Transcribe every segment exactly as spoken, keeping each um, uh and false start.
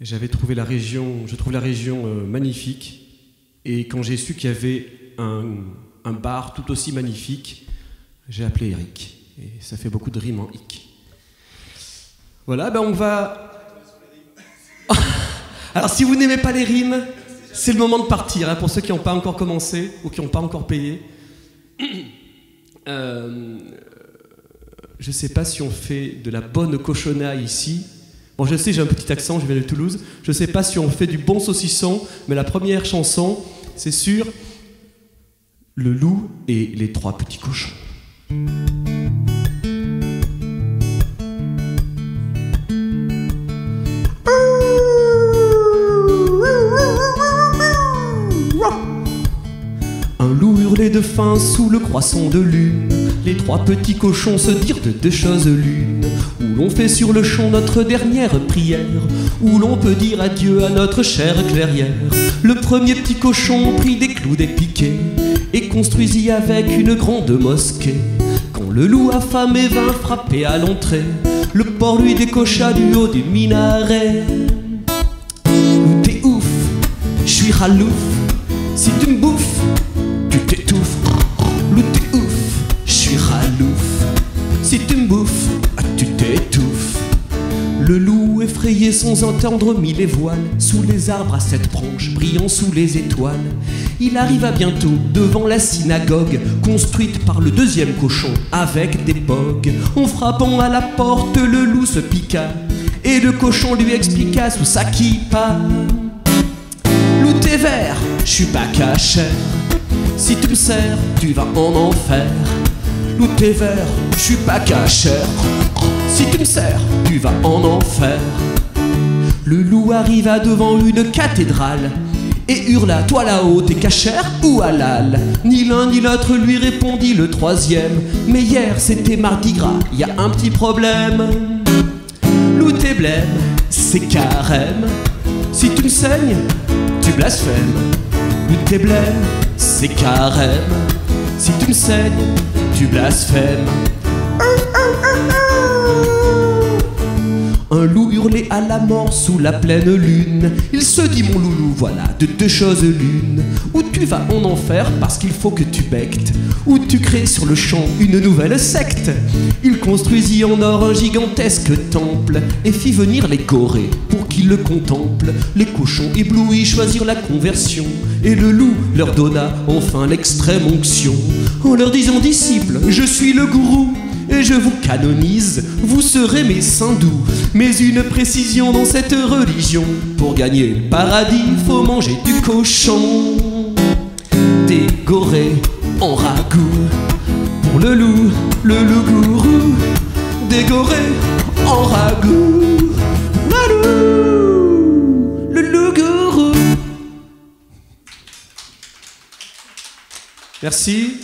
J'avais trouvé la région, je trouve la région euh, magnifique. Et quand j'ai su qu'il y avait un, un bar tout aussi magnifique, j'ai appelé Eric. Et ça fait beaucoup de rimes en hic. Voilà, ben on va... Alors si vous n'aimez pas les rimes, c'est le moment de partir, hein, pour ceux qui n'ont pas encore commencé ou qui n'ont pas encore payé. Euh, je ne sais pas si on fait de la bonne cochonaille ici. Bon, je sais, j'ai un petit accent, je viens de Toulouse. Je ne sais pas si on fait du bon saucisson, mais la première chanson, c'est sur le loup et les trois petits cochons. Un loup hurlait de faim sous le croissant de lune. Les trois petits cochons se dirent de deux choses l'une. Où l'on fait sur le champ notre dernière prière, où l'on peut dire adieu à notre chère clairière. Le premier petit cochon prit des clous, des piquets, et construisit avec une grande mosquée. Quand le loup affamé vint frapper à l'entrée, le porc lui décocha du haut du minaret. Loup t'es ouf, je suis ralouf, si tu me bouffes, tu t'étouffes. Loup t'es ouf, je suis ralouf, si tu me bouffes, tu t'étouffes. Le loup effrayé sans entendre mit les voiles sous les arbres à sept branches brillant sous les étoiles. Il arriva bientôt devant la synagogue construite par le deuxième cochon avec des bogues. En frappant à la porte, le loup se piqua et le cochon lui expliqua sous sa kippa. Loup t'es vert, je suis pas cachère, si tu me sers, tu vas en enfer. Loup t'es vert, je suis pas cachère, si tu me sers, tu vas en enfer. Le loup arriva devant une cathédrale et hurla, toi là-haut, t'es cachère ou halal? Ni l'un ni l'autre lui répondit le troisième, mais hier c'était mardi gras, y a un petit problème. Loup t'es blême, c'est carême, si tu me saignes, tu blasphèmes. Loup t'es blême, c'est carême, si tu me saignes, tu blasphèmes. Un loup hurlait à la mort sous la pleine lune. Il se dit, mon loulou, voilà de deux choses l'une. Ou tu vas en enfer parce qu'il faut que tu bectes, ou tu crées sur le champ une nouvelle secte. Il construisit en or un gigantesque temple et fit venir les Corées pour qu'ils le contemplent. Les cochons éblouis choisirent la conversion et le loup leur donna enfin l'extrême onction. En leur disant, disciples, je suis le gourou et je vous canonise, vous serez mes saints doux. Mais une précision dans cette religion, pour gagner le paradis, faut manger du cochon dégoré en ragoût. Pour le loup, le loup gourou, dégoré en ragoût. Le loup, le loup gourou. Merci.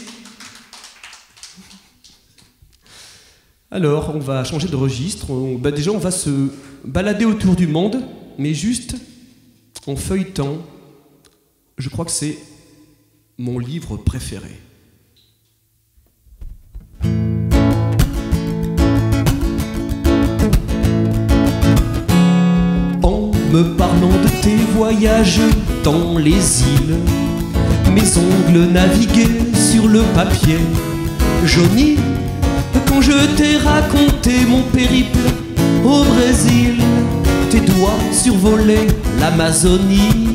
Alors, on va changer de registre. On, bah déjà, on va se balader autour du monde, mais juste en feuilletant. Je crois que c'est mon livre préféré. En me parlant de tes voyages dans les îles, mes ongles naviguaient sur le papier. Johnny, quand je t'ai raconté mon périple au Brésil, tes doigts survolaient l'Amazonie.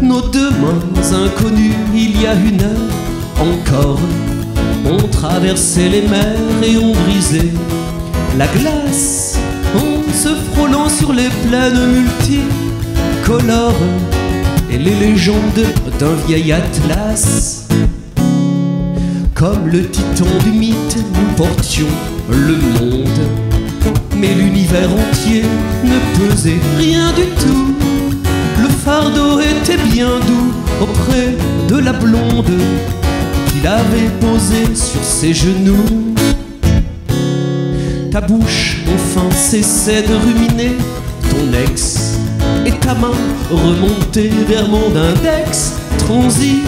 Nos deux mains inconnues, il y a une heure encore, ont traversé les mers et ont brisé la glace, en se frôlant sur les plaines multicolores et les légendes d'un vieil atlas. Comme le titan du mythe, nous portions le monde, mais l'univers entier ne pesait rien du tout. Le fardeau était bien doux auprès de la blonde qu'il avait posée sur ses genoux. Ta bouche enfin cessait de ruminer ton ex, et ta main remontée vers mon index transi.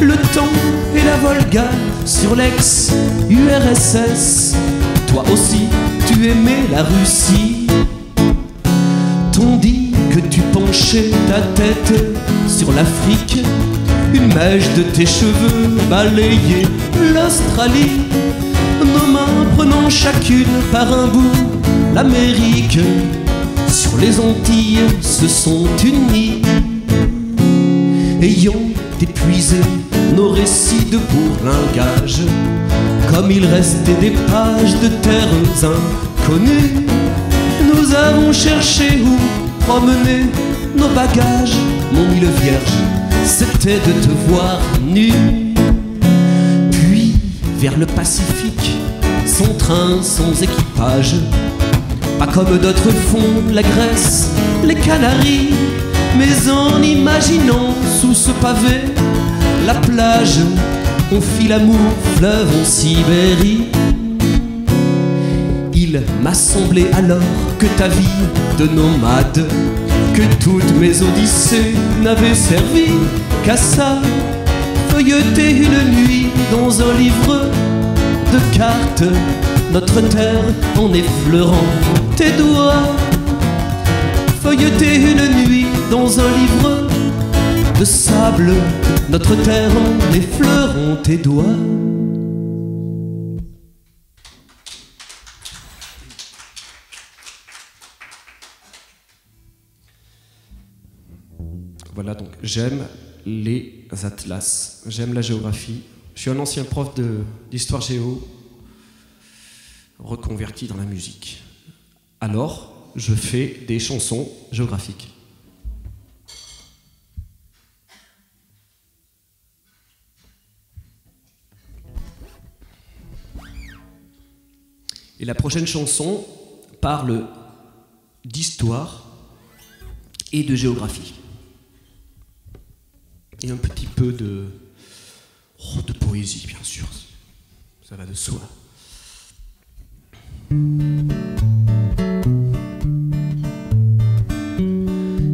Le temps et la Volga sur l'ex-U R S S. Toi aussi, tu aimais la Russie. pencher ta tête sur l'Afrique, une mèche de tes cheveux balayait l'Australie, nos mains prenant chacune par un bout l'Amérique, sur les Antilles se sont unies, ayant épuisé nos récits de bourlingage, comme il restait des pages de terres inconnues, nous avons cherché où promener nos bagages. Mon île vierge, c'était de te voir nu. Puis vers le Pacifique, sans train, sans équipage, pas comme d'autres font la Grèce, les Canaries, mais en imaginant sous ce pavé la plage, on fit l'amour fleuve en Sibérie. Il m'a semblé alors que ta vie de nomade, que toutes mes odyssées n'avaient servi qu'à ça, feuilleter une nuit dans un livre de cartes, notre terre en effleurant tes doigts, feuilleter une nuit dans un livre de sable, notre terre en effleurant tes doigts. Voilà, donc j'aime les atlas, j'aime la géographie. Je suis un ancien prof d'histoire géo, reconverti dans la musique. Alors, je fais des chansons géographiques. Et la prochaine chanson parle d'histoire et de géographie. Et un petit peu de, oh, de poésie, bien sûr. Ça va de soi.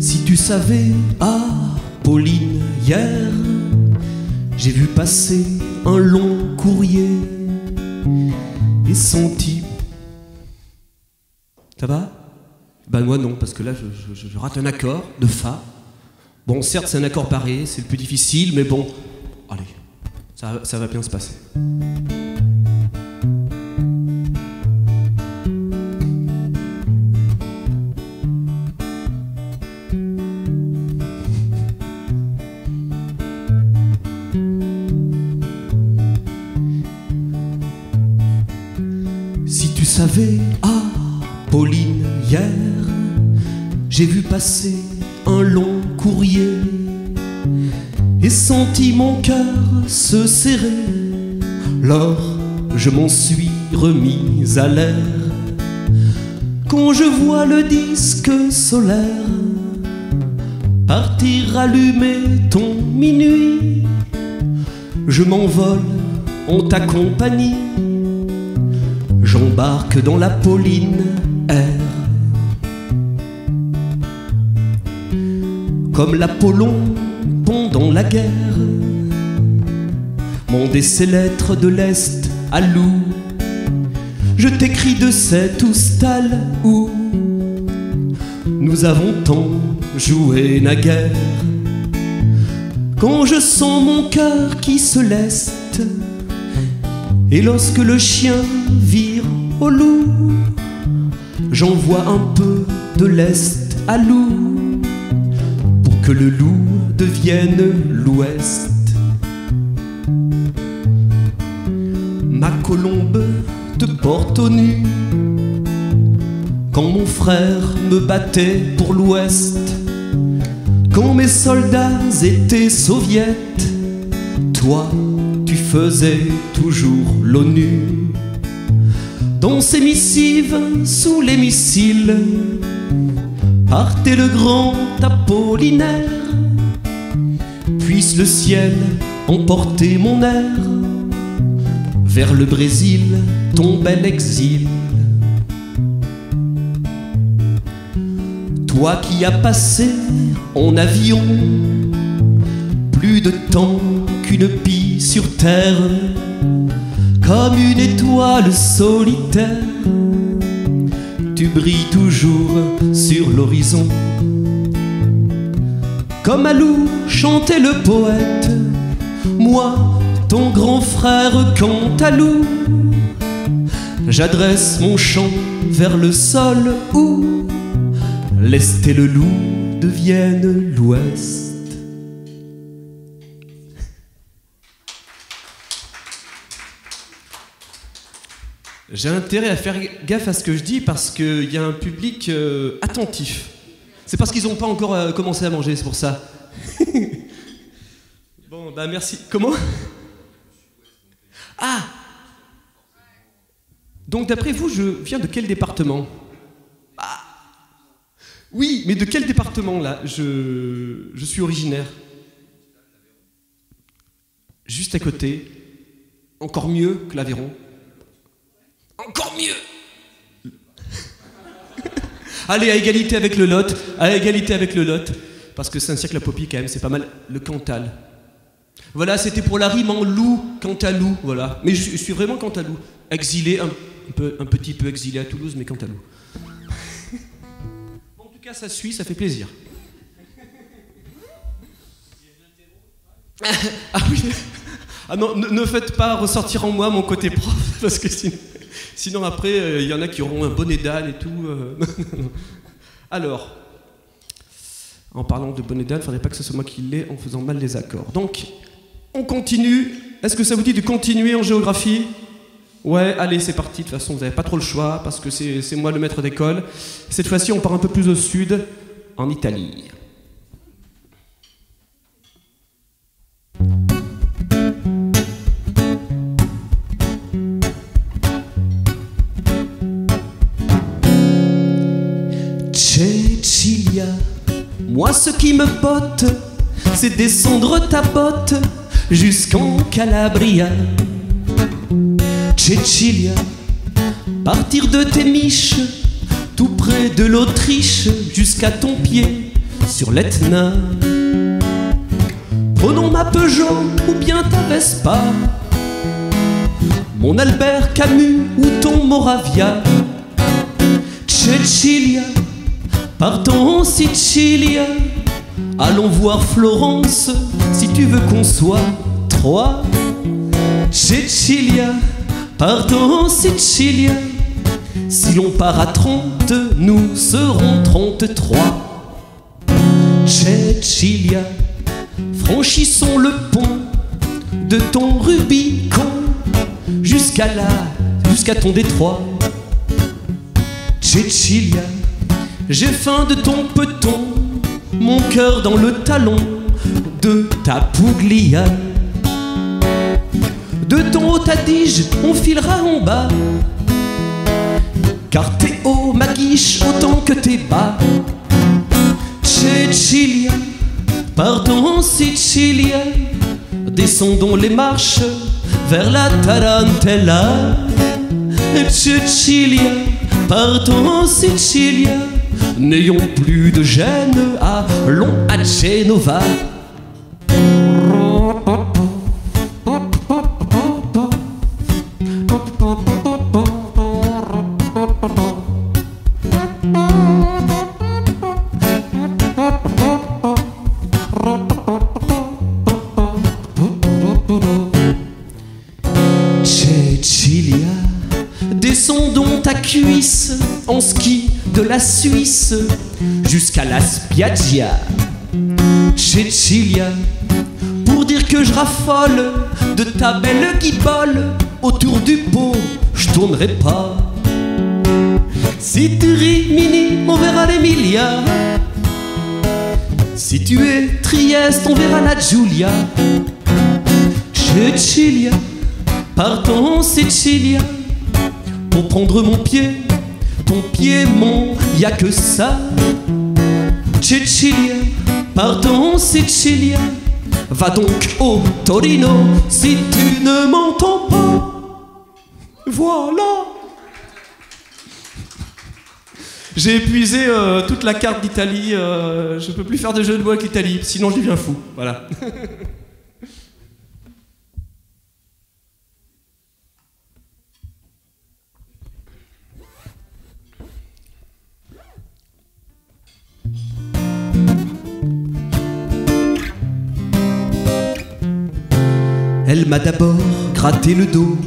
Si tu savais, ah, Pauline, hier, j'ai vu passer un long courrier et senti. Ça va? Ben moi non, parce que là, je, je, je rate un accord de Fa. Bon, certes, c'est un accord pareil, c'est le plus difficile, mais bon, allez, ça, ça va bien se passer. Si tu savais, ah, Pauline, hier, j'ai vu passer un long courrier et senti mon cœur se serrer. Lors, je m'en suis remise à l'air quand je vois le disque solaire partir allumer ton minuit. Je m'envole en ta compagnie, j'embarque dans la Pauline Air. Comme l'Apollon pendant la guerre, mandé ses lettres de l'Est à Lou, je t'écris de cet oustal où nous avons tant joué naguère. Quand je sens mon cœur qui se leste, et lorsque le chien vire au loup, j'envoie un peu de l'Est à Lou, que le loup devienne l'ouest. Ma colombe te porte au nu, quand mon frère me battait pour l'ouest, quand mes soldats étaient soviets, toi tu faisais toujours l'ONU. Dans ces missives, sous les missiles, partez le grand Apollinaire, puisse le ciel emporter mon air vers le Brésil, ton bel exil. Toi qui as passé en avion plus de temps qu'une pie sur terre, comme une étoile solitaire, tu brilles toujours sur l'horizon. Comme à Lou chantait le poète, moi, ton grand frère Cantalou, j'adresse mon chant vers le sol où l'Est et le loup deviennent l'Ouest. J'ai intérêt à faire gaffe à ce que je dis parce qu'il y a un public euh, attentif. C'est parce qu'ils n'ont pas encore euh, commencé à manger, c'est pour ça. Bon, bah merci. Comment? Ah! Donc d'après vous, je viens de quel département? Ah! Oui, mais de quel département, là? je... je suis originaire. Juste à côté. Encore mieux que l'Aveyron. Encore mieux. Allez, à égalité avec le Lot, à égalité avec le Lot, parce que Saint-Cyr-la-Popie, quand même, c'est pas mal, le Cantal. Voilà, c'était pour la rime en loup, Cantalou, voilà. Mais je, je suis vraiment Cantalou, exilé, un, un, peu, un petit peu exilé à Toulouse, mais Cantalou. En tout cas, ça suit, ça fait plaisir. Ah oui. Ah non, ne, ne faites pas ressortir en moi mon côté prof, parce que sinon... Sinon après, il euh, y en a qui auront un bonnet d'âne et tout. Euh... Alors, en parlant de bonnet d'âne, il ne faudrait pas que ce soit moi qui l'ai en faisant mal les accords. Donc, on continue. Est-ce que ça vous dit de continuer en géographie? Ouais, allez, c'est parti. De toute façon, vous n'avez pas trop le choix parce que c'est moi le maître d'école. Cette fois-ci, on part un peu plus au sud, en Italie. Cécilia, moi ce qui me botte, c'est descendre ta botte jusqu'en Calabria. Cécilia, partir de tes miches, tout près de l'Autriche, jusqu'à ton pied sur l'Etna. Prenons ma Peugeot ou bien ta Vespa, mon Albert Camus ou ton Moravia. Cécilia, partons en Sicilia, allons voir Florence, si tu veux qu'on soit trois. Cécilia, partons en Sicilia, si l'on part à trente, nous serons trente-trois. Cécilia, franchissons le pont de ton Rubicon jusqu'à là, jusqu'à ton Détroit. Cécilia, j'ai faim de ton peton, mon cœur dans le talon de ta Pouglia. De ton haut tadige, on filera en bas, car t'es haut, ma guiche, autant que t'es bas. Cécilia, partons en Sicilia, descendons les marches vers la Tarantella. Cécilia, partons en Sicilia, n'ayons plus de gêne, allons à Genova. Cécilia, descendons ta cuisse en ski de la Suisse jusqu'à la Spiaggia. Cécilia, pour dire que je raffole de ta belle guibole, autour du pot, je tournerai pas. Si tu ris, Mini, on verra l'Emilia. Si tu es Trieste, on verra la Giulia. Cécilia, partons en Sicilia, pour prendre mon pied, ton pied, mon, y a que ça. Cécilia, partons en Sicilia, va donc au Torino si tu ne m'entends pas. Voilà. J'ai épuisé euh, toute la carte d'Italie, euh, je peux plus faire de jeux de mots avec l'Italie, sinon je deviens fou, voilà. m'a d'abord gratté le dos,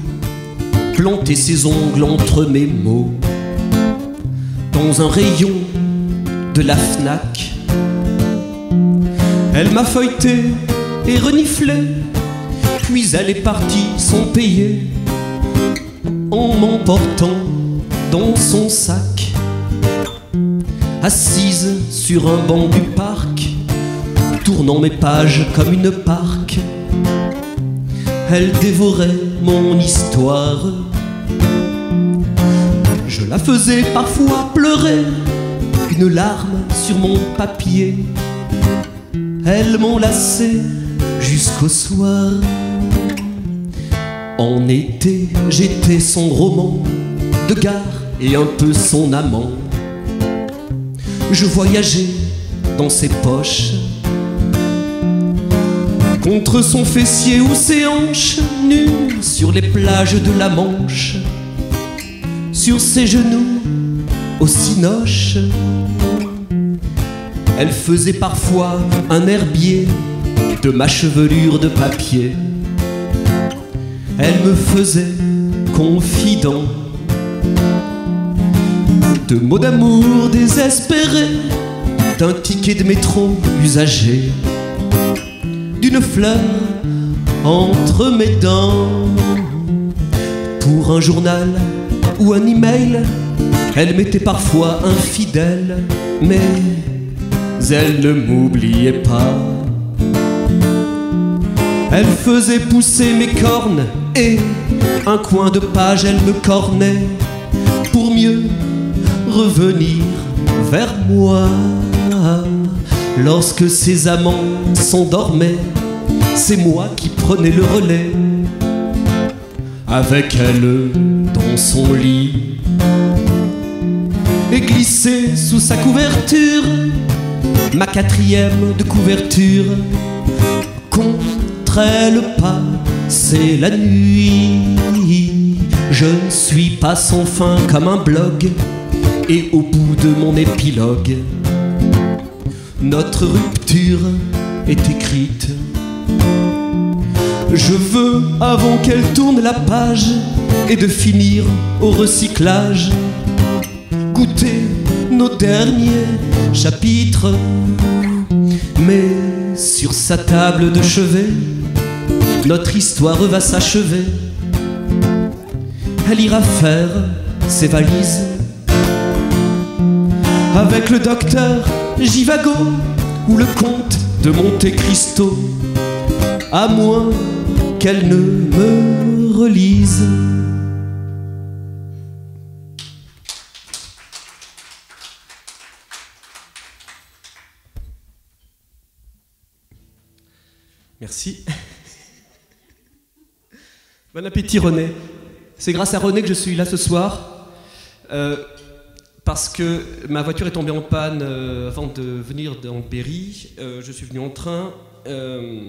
planté ses ongles entre mes mots. Dans un rayon de la Fnac, elle m'a feuilleté et reniflé, puis elle est partie sans payer, en m'emportant dans son sac. Assise sur un banc du parc, tournant mes pages comme une parque, elle dévorait mon histoire. Je la faisais parfois pleurer, une larme sur mon papier. Elle m'enlaçait jusqu'au soir. En été, j'étais son roman de gare et un peu son amant. Je voyageais dans ses poches, contre son fessier ou ses hanches nues, sur les plages de la Manche, sur ses genoux aux cinoches. Elle faisait parfois un herbier de ma chevelure de papier. Elle me faisait confident de mots d'amour désespérés, d'un ticket de métro usagé, d'une fleur entre mes dents. Pour un journal ou un email, elle m'était parfois infidèle, mais elle ne m'oubliait pas. Elle faisait pousser mes cornes et un coin de page elle me cornait, pour mieux revenir vers moi. Lorsque ses amants s'endormaient, c'est moi qui prenais le relais, avec elle dans son lit, et glissait sous sa couverture, ma quatrième de couverture, contre elle passait la nuit. Je ne suis pas sans fin comme un blog, et au bout de mon épilogue, notre rupture est écrite. Je veux, avant qu'elle tourne la page et de finir au recyclage, goûter nos derniers chapitres. Mais sur sa table de chevet, notre histoire va s'achever. Elle ira faire ses valises avec le docteur Givago ou le comte de Monte Cristo, à moins qu'elle ne me relise. Merci. Bon appétit René. C'est grâce à René que je suis là ce soir. Euh, Parce que ma voiture est tombée en panne euh, avant de venir dans Berry. Euh, je suis venu en train. Euh,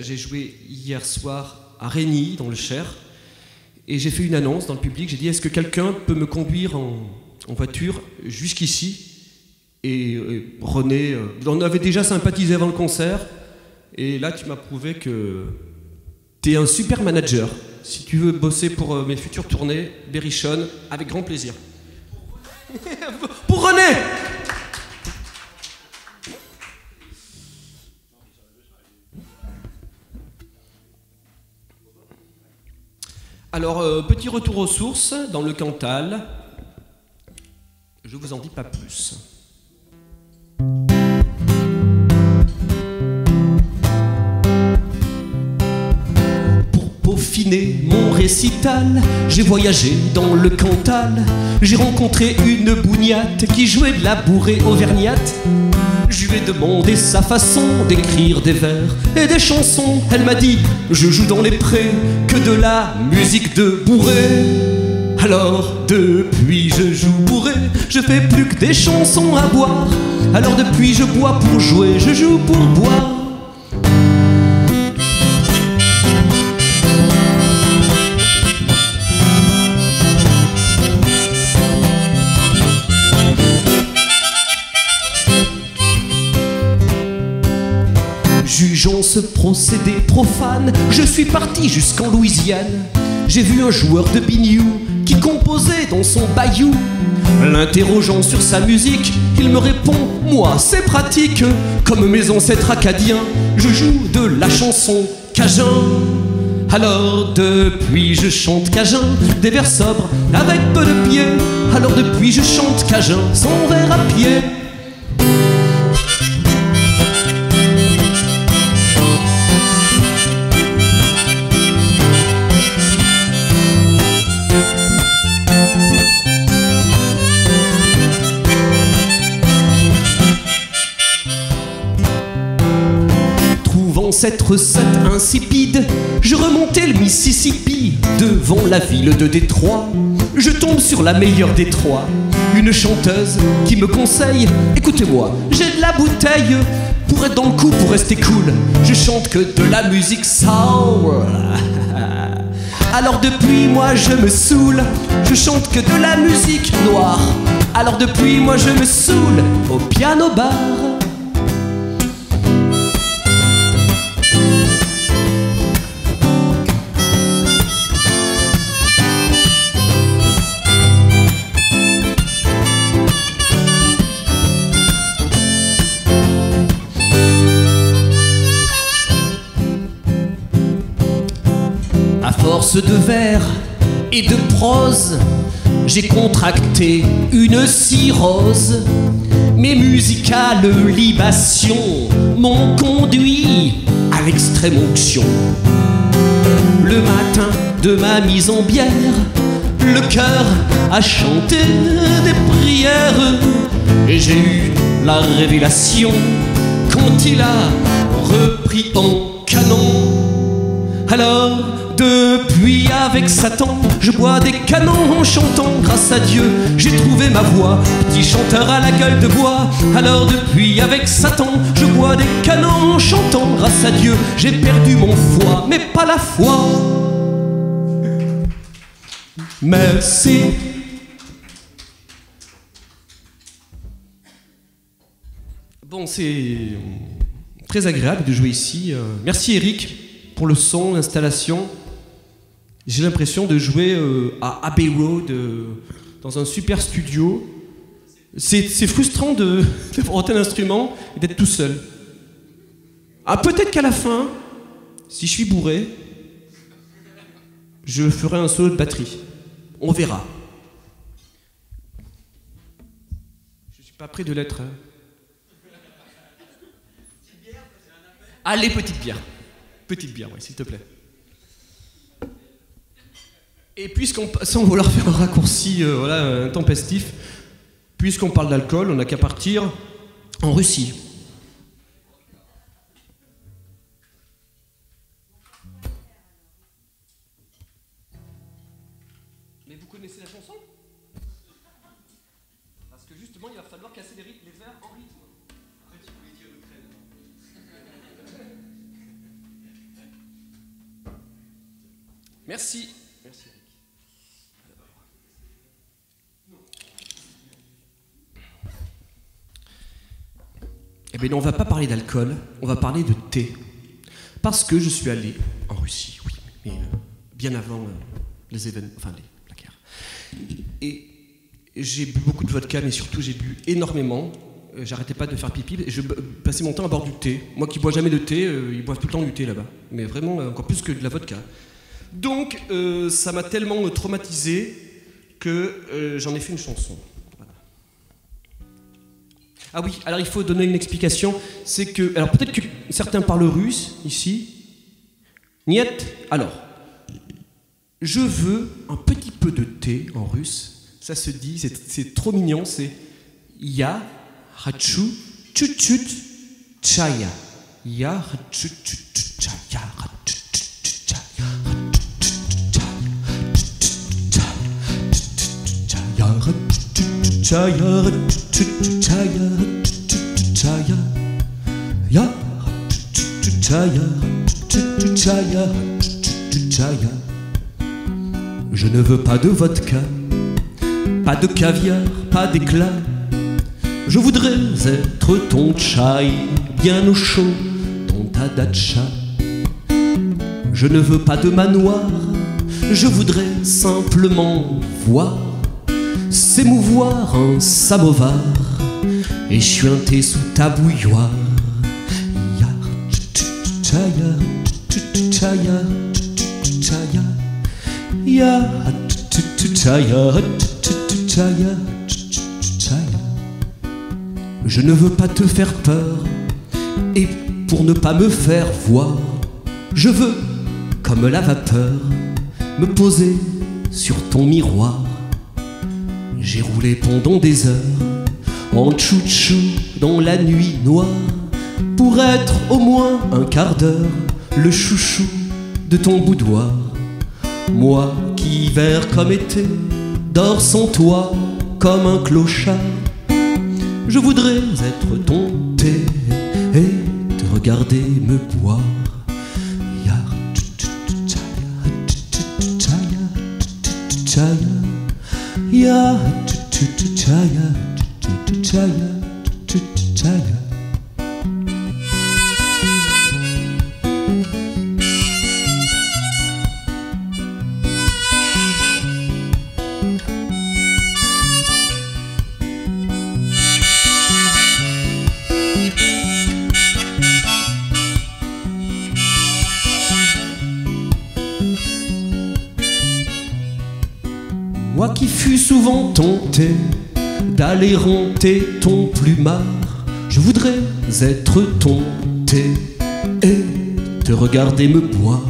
j'ai joué hier soir à René, dans le Cher. Et j'ai fait une annonce dans le public. J'ai dit, est-ce que quelqu'un peut me conduire en, en voiture jusqu'ici? Et, et René, euh, on avait déjà sympathisé avant le concert. Et là, tu m'as prouvé que tu es un super manager. Si tu veux bosser pour euh, mes futures tournées, Berrichonne, avec grand plaisir. Pour René. Alors, euh, petit retour aux sources dans le Cantal. Je vous en dis pas plus. Mon récital, j'ai voyagé dans le Cantal. J'ai rencontré une bougnate qui jouait de la bourrée auvergnate. Je lui ai demandé sa façon d'écrire des vers et des chansons. Elle m'a dit, je joue dans les prés que de la musique de bourrée. Alors depuis je joue bourré, je fais plus que des chansons à boire. Alors depuis je bois pour jouer, je joue pour boire. ce procédé profane, je suis parti jusqu'en Louisiane. J'ai vu un joueur de biniou qui composait dans son bayou. L'interrogeant sur sa musique, il me répond, moi c'est pratique, comme mes ancêtres acadiens, je joue de la chanson Cajun. Alors depuis je chante Cajun, des vers sobres avec peu de pieds. Alors depuis je chante Cajun, sans verre à pied. Cette recette insipide, je remontais le Mississippi devant la ville de Détroit. Je tombe sur la meilleure des trois, une chanteuse qui me conseille, écoutez-moi, j'ai de la bouteille, pour être dans le coup, pour rester cool, je chante que de la musique soul. Alors depuis moi je me saoule, je chante que de la musique noire. Alors depuis moi je me saoule au piano bar. De vers et de prose, j'ai contracté une cirrhose. Mes musicales libations m'ont conduit à l'extrême onction. Le matin de ma mise en bière, le cœur a chanté des prières. Et j'ai eu la révélation quand il a repris en canon. Alors depuis avec Satan, je bois des canons en chantant. Grâce à Dieu, j'ai trouvé ma voix, petit chanteur à la gueule de bois. Alors depuis avec Satan, je bois des canons en chantant. Grâce à Dieu, j'ai perdu mon foie, mais pas la foi. Merci. Bon, c'est très agréable de jouer ici. Merci Eric pour le son, l'installation. J'ai l'impression de jouer euh, à Abbey Road, euh, dans un super studio. C'est frustrant d'avoir autant d'instruments et d'être tout seul. Ah, peut-être qu'à la fin, si je suis bourré, je ferai un solo de batterie. On verra. Je ne suis pas près de l'être. Hein. Allez, petite bière. Petite bière, oui, s'il te plaît. Et puisqu'on sans vouloir faire un raccourci euh, voilà, intempestif, puisqu'on parle d'alcool, on n'a qu'à partir en Russie. Mais vous connaissez la chanson? Parce que justement, il va falloir casser les, les vers en rythme. Après, tu voulais dire l'Ukraine. Merci. Merci. Eh bien, non, on va pas parler d'alcool, on va parler de thé. Parce que je suis allé en Russie, oui, mais euh, bien avant euh, les événements, enfin, les, la guerre. Et j'ai bu beaucoup de vodka, mais surtout, j'ai bu énormément. J'arrêtais pas de faire pipi, et je passais mon temps à boire du thé. Moi qui bois jamais de thé, euh, ils boivent tout le temps du thé là-bas. Mais vraiment, euh, encore plus que de la vodka. Donc, euh, ça m'a tellement traumatisé que euh, j'en ai fait une chanson. Ah oui, alors il faut donner une explication, c'est que... Alors peut-être que certains parlent russe, ici. Niet. Alors, je veux un petit peu de thé en russe. Ça se dit, c'est trop mignon, c'est... Ya, hachu, chuchut, chaya. Ya, hachu, chuchut, chaya, hachu, chuchut, chaya, hachu, chuchut, chaya, hachu, chuchut, chaya, hachu, Chaya, chaya, ya, chaya, chaya, chaya. Je ne veux pas de vodka, pas de caviar, pas d'éclat. Je voudrais être ton chai, bien au chaud, ton ta datcha. Je ne veux pas de manoir, je voudrais simplement voir s'émouvoir un samovar et chuinter sous ta bouilloire. Je ne veux pas te faire peur, et pour ne pas me faire voir, je veux, comme la vapeur, me poser sur ton miroir. J'ai roulé pendant des heures, en tchou-tchou dans la nuit noire, pour être au moins un quart d'heure le chouchou de ton boudoir. Moi qui, hiver comme été, dors sans toi comme un clochard, je voudrais être ton thé et te regarder me boire. Moi qui fus souvent tenté d'aller ronter ton plumard, je voudrais être ton thé et te regarder me boire.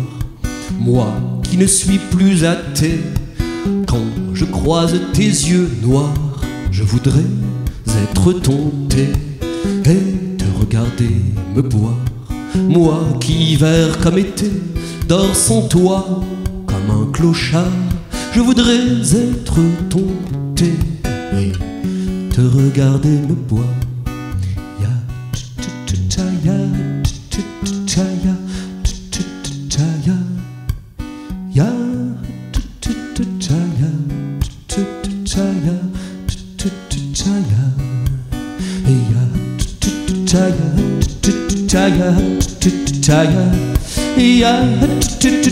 Moi qui ne suis plus athée, quand je croise tes yeux noirs, je voudrais être ton thé et te regarder me boire. Moi qui, hiver comme été, dors sans toi comme un clochard, je voudrais être ton thé et te regarder me boire.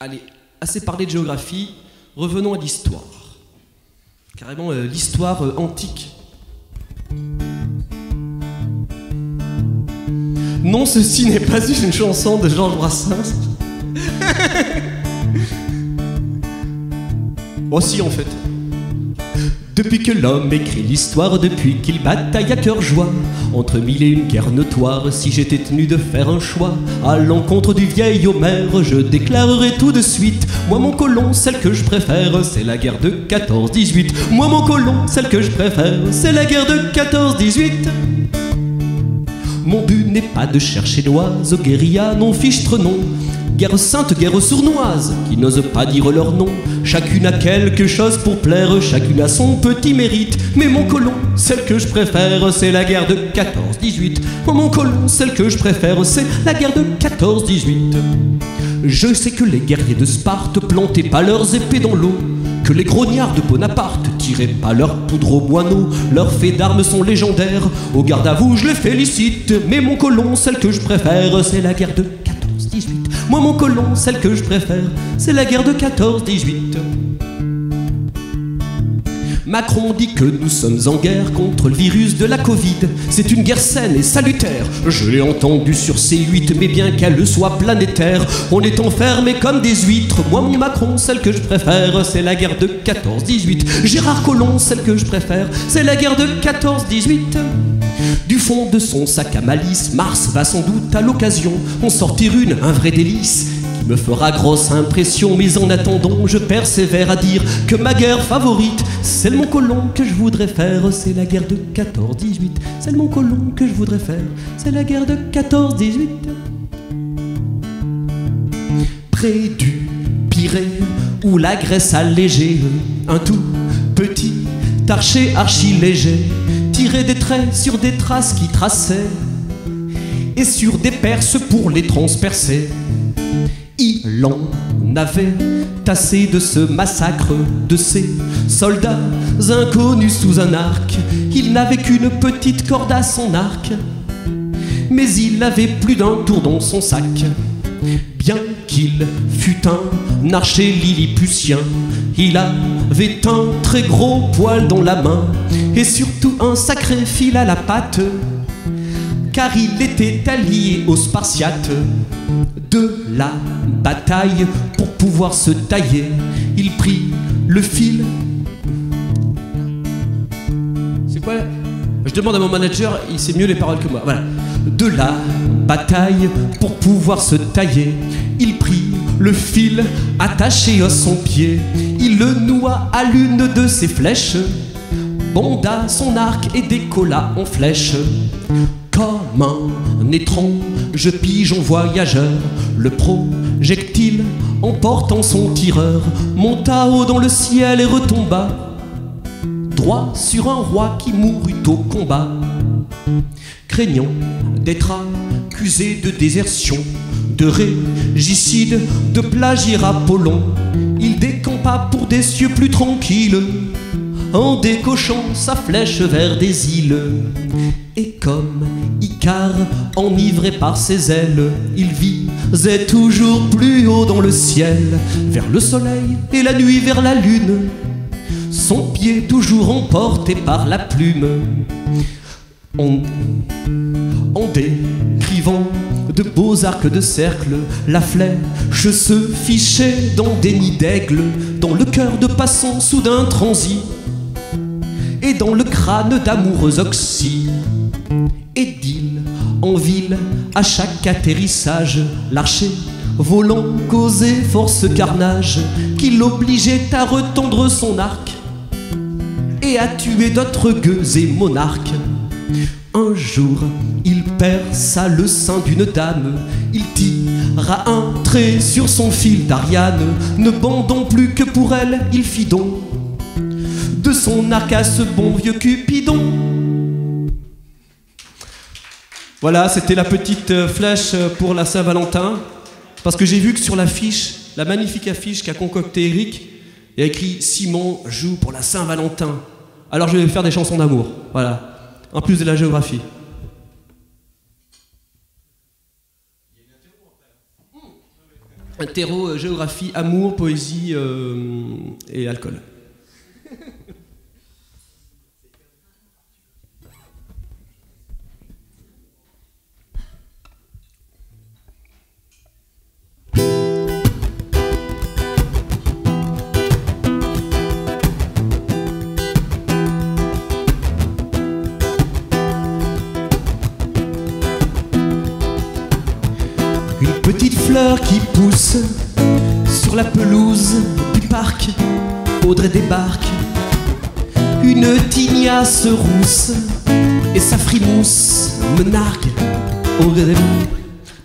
Allez, assez parlé de géographie, revenons à l'histoire. Carrément euh, l'histoire euh, antique. Non, ceci n'est pas une chanson de Georges Brassens. Oh si, en fait. Depuis que l'homme écrit l'histoire, depuis qu'il bataille à cœur joie, entre mille et une guerres notoires, si j'étais tenu de faire un choix, à l'encontre du vieil Homère, je déclarerais tout de suite, moi mon colon, celle que je préfère, c'est la guerre de quatorze dix-huit. Moi mon colon, celle que je préfère, c'est la guerre de quatorze dix-huit. Mon but n'est pas de chercher l'oise, aux guérillas non fichtre non. Guerre sainte, guerre sournoise, qui n'osent pas dire leur nom. Chacune a quelque chose pour plaire, chacune a son petit mérite. Mais mon colon, celle que je préfère, c'est la guerre de quatorze dix-huit. Mon colon, celle que je préfère, c'est la guerre de quatorze dix-huit. Je sais que les guerriers de Sparte plantaient pas leurs épées dans l'eau, que les grognards de Bonaparte tiraient pas leur poudre aux moineaux. Leurs faits d'armes sont légendaires, au garde à vous je les félicite. Mais mon colon, celle que je préfère, c'est la guerre de quatorze dix-huit. Moi mon colon, celle que je préfère, c'est la guerre de quatorze dix-huit. Macron dit que nous sommes en guerre contre le virus de la Covid. C'est une guerre saine et salutaire, je l'ai entendu sur C huit, mais bien qu'elle le soit planétaire, on est enfermés comme des huîtres. Moi mon Macron, celle que je préfère, c'est la guerre de quatorze dix-huit. Gérard Collomb, celle que je préfère, c'est la guerre de quatorze dix-huit. Du fond de son sac à malice, Mars va sans doute à l'occasion en sortir une, un vrai délice, me fera grosse impression, mais en attendant, je persévère à dire que ma guerre favorite, c'est le Mont Colomb que je voudrais faire, c'est la guerre de quatorze dix-huit. C'est le Mont Colomb que je voudrais faire, c'est la guerre de quatorze dix-huit. Près du Pirée, où la Grèce allégée, un tout petit archer archi-léger, tiré des traits sur des traces qui traçaient, et sur des perces pour les transpercer. Il en avait tassé de ce massacre de ces soldats inconnus sous un arc. Il n'avait qu'une petite corde à son arc, mais il avait plus d'un tour dans son sac. Bien qu'il fût un archer lilliputien, il avait un très gros poil dans la main, et surtout un sacré fil à la patte, car il était allié aux Spartiates. De la bataille, pour pouvoir se tailler, il prit le fil. C'est quoi? Je demande à mon manager, il sait mieux les paroles que moi. Voilà. De la bataille, pour pouvoir se tailler, il prit le fil attaché à son pied. Il le noua à l'une de ses flèches, banda son arc et décolla en flèche. Comme un étrange pigeon voyageur, le projectile, emportant son tireur, monta haut dans le ciel et retomba, droit sur un roi qui mourut au combat. Craignant d'être accusé de désertion, de régicide, de plagiat Apollon, il décampa pour des cieux plus tranquilles, en décochant sa flèche vers des îles. Et comme Icare, enivré par ses ailes, il visait toujours plus haut dans le ciel, vers le soleil et la nuit vers la lune, son pied toujours emporté par la plume. En, en décrivant de beaux arcs de cercle, la flèche se fichait dans des nids d'aigle, dans le cœur de passant soudain transi, et dans le crâne d'amoureux oxy. Et d'île en ville, à chaque atterrissage, l'archer volant causait force carnage, qui l'obligeait à retendre son arc et à tuer d'autres gueux et monarques. Un jour, il perça le sein d'une dame, il tira un trait sur son fil d'Ariane, ne bandant plus que pour elle, il fit don de son arc à ce bon vieux Cupidon. Voilà, c'était la petite flèche pour la Saint-Valentin, parce que j'ai vu que sur l'affiche, la magnifique affiche qu'a concoctée Eric, il y a écrit « Simon joue pour la Saint-Valentin ». Alors je vais faire des chansons d'amour, voilà, en plus de la géographie. Un terreau, géographie, amour, poésie euh, et alcool. Qui pousse sur la pelouse du parc, Audrey débarque, une tignasse rousse et sa frimousse me nargue. Audrey.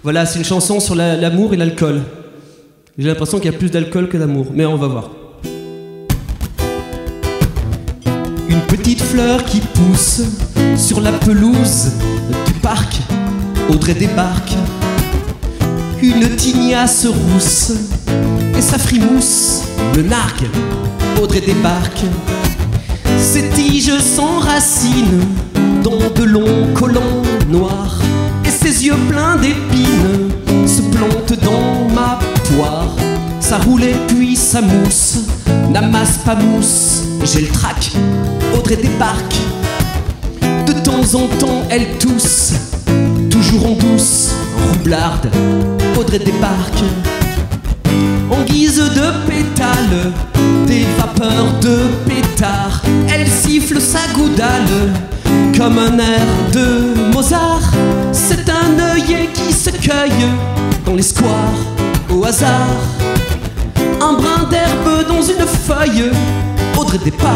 Voilà, c'est une chanson sur la, l'amour et l'alcool. J'ai l'impression qu'il y a plus d'alcool que d'amour, mais on va voir. Une petite fleur qui pousse sur la pelouse du parc, Audrey débarque, une tignasse rousse et sa frimousse me nargue. Audrey débarque, ses tiges s'enracinent dans de longs collants noirs, et ses yeux pleins d'épines se plantent dans ma poire. Ça roule et puis ça mousse, n'amasse pas mousse, j'ai le trac. Audrey débarque, de temps en temps elle tousse, toujours en douce, roublarde. Audrey débarque, en guise de pétale, des vapeurs de pétard. Elle siffle sa goudale comme un air de Mozart. C'est un œillet qui se cueille dans les squares. Oh au hasard, un brin d'herbe dans une feuille, Audrey départ.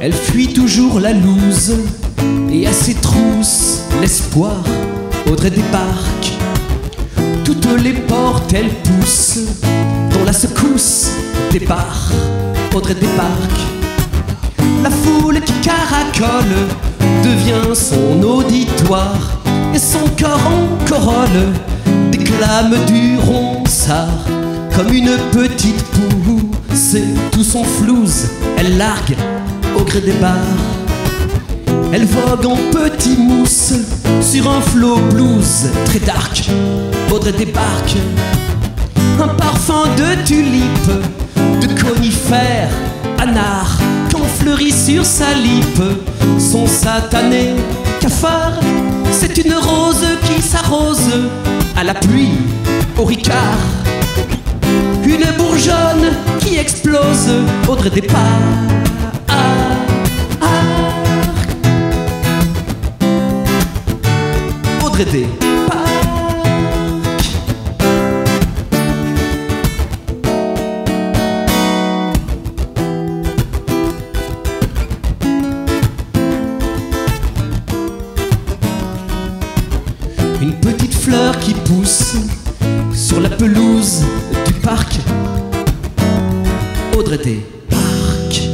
Elle fuit toujours la loose et à ses trousses l'espoir. Audrey débarque, toutes les portes elle pousse, dans la secousse départ. Audrey débarque, la foule qui caracole devient son auditoire. Et son cœur en corolle déclame du ronsard. Comme une petite poule, c'est tout son flouze, elle largue au gré des bars. Elle vogue en petit mousse sur un flot blues très dark. Audrey débarque, un parfum de tulipes, de conifères, anard, quand fleurit sur sa lippe son satané cafard. C'est une rose qui s'arrose à la pluie, au Ricard. Une bourgeonne qui explose, Audrey départ. Ah, ah. Audrey départ. Qui pousse sur la pelouse du parc. Audrey débarque.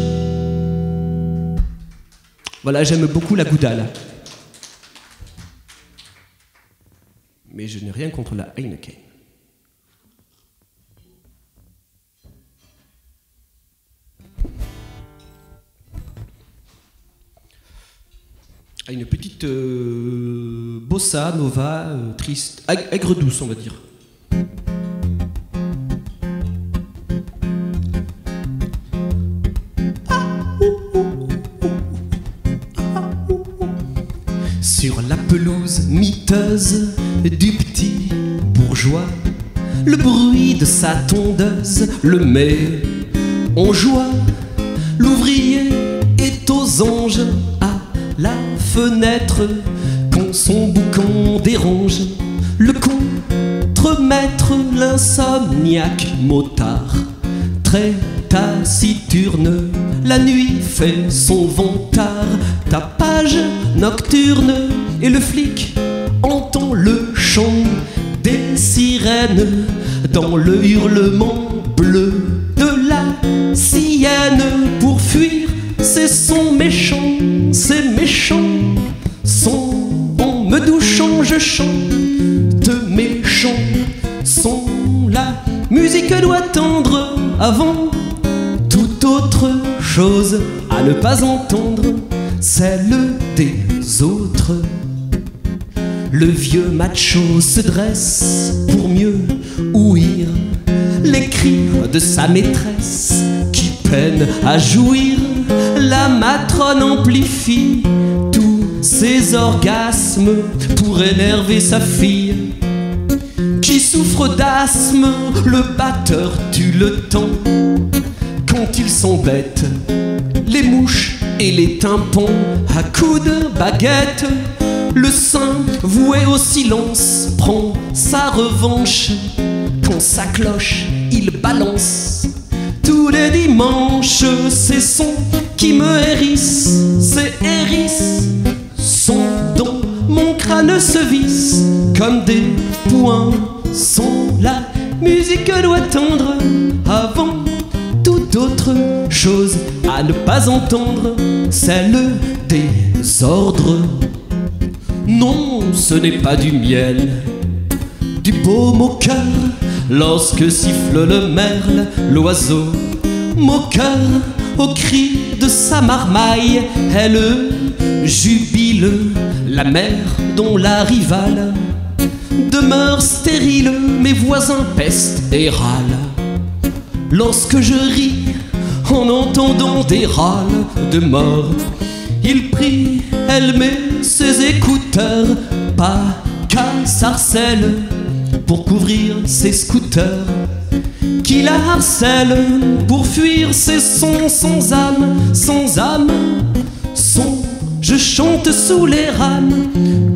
Voilà, j'aime beaucoup la goudale. Mais je n'ai rien contre la Heineken. Une petite euh, bossa nova euh, triste, aigre douce on va dire. Sur la pelouse miteuse du petit bourgeois, le bruit de sa tondeuse le met en joie. L'ouvrier est aux anges à la fenêtre, quand son boucan dérange le contremaître. L'insomniaque motard, très taciturne, la nuit fait son vantard. Tapage nocturne, et le flic entend le chant des sirènes dans le hurlement bleu de la sirène. Pour fuir, c'est son méchant, c'est méchant, son en me douchant, je chante méchant, son la musique doit tendre avant toute autre chose. À ne pas entendre, celle des autres. Le vieux macho se dresse pour mieux ouïr les cris de sa maîtresse qui peine à jouir. La matrone amplifie tous ses orgasmes pour énerver sa fille qui souffre d'asthme. Le batteur tue le temps quand il s'embête, les mouches et les tympans à coups de baguette. Le saint voué au silence prend sa revanche quand sa cloche il balance. Tous les dimanches, ces sons qui me hérissent, ces hérissent sont dans mon crâne se visse comme des points. Sont la musique doit tendre avant toute autre chose. À ne pas entendre, c'est le désordre. Non, ce n'est pas du miel, du baume au cœur. Lorsque siffle le merle, l'oiseau moqueur, au cri de sa marmaille, elle jubile. La mer dont la rivale demeure stérile, mes voisins pestent et râlent. Lorsque je ris en entendant des râles de mort, il prie, elle met ses écouteurs, pas qu'à sarcelle, pour couvrir ses scooters qui la harcèlent. Pour fuir ses sons sans âme, sans âme, son, je chante sous les rames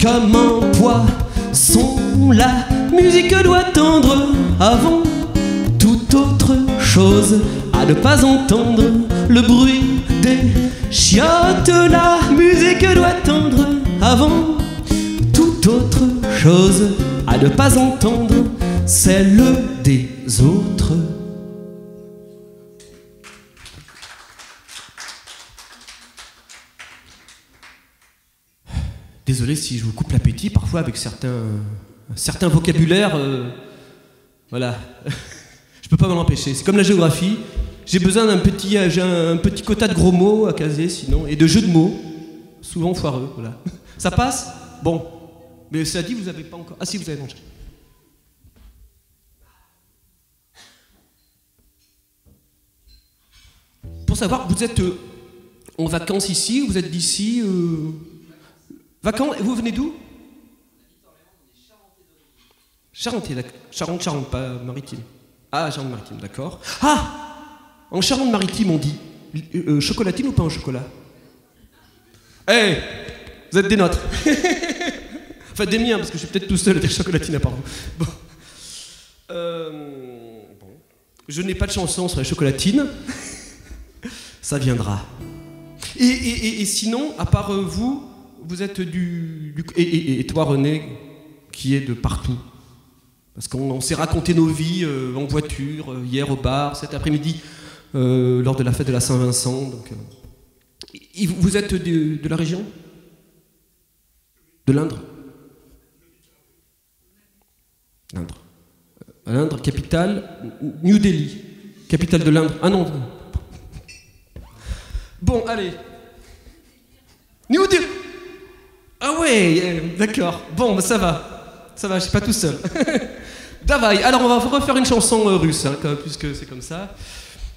comme un poisson. La musique doit tendre avant toute autre chose, à ne pas entendre le bruit des chiottes. La musique doit tendre avant toute autre chose, à ne pas entendre celle des autres. Désolé si je vous coupe l'appétit, parfois avec certains, certains vocabulaires, euh, voilà, je peux pas m'en empêcher. C'est comme la géographie, j'ai besoin d'un petit, un petit quota de gros mots à caser, sinon, et de jeux de mots, souvent foireux, voilà. Ça passe? Bon, mais ça dit, vous avez pas encore... Ah si, vous avez mangé. Pour savoir, vous êtes euh, en vacances ici, vous êtes d'ici... Euh... Vacances, et vous venez d'où? Charentais, Charente, Charente, pas maritime. Ah, Charente-Maritime, d'accord. Ah, en Charente-Maritime, on dit euh, chocolatine ou pain au chocolat? Eh, hey, vous êtes des nôtres. Enfin, des miens, parce que je suis peut-être tout seul à dire chocolatine à part vous. Bon. Euh, bon. Je n'ai pas de chanson sur la chocolatine. Ça viendra. Et, et, et, et sinon, à part euh, vous... Vous êtes du... du et, et, et toi, René, qui est de partout. Parce qu'on s'est raconté nos vies euh, en voiture, euh, hier au bar, cet après-midi, euh, lors de la fête de la Saint-Vincent. Donc, euh. et vous êtes de, de la région? De l'Indre? L'Indre. L'Indre, capitale, New Delhi. Capitale de l'Indre. Ah non. Bon, allez. New Delhi. Ah ouais, euh, d'accord. Bon, bah, ça va. Ça va, je suis pas tout seul. Davai. Alors, on va refaire une chanson euh, russe, hein, quand, puisque c'est comme ça.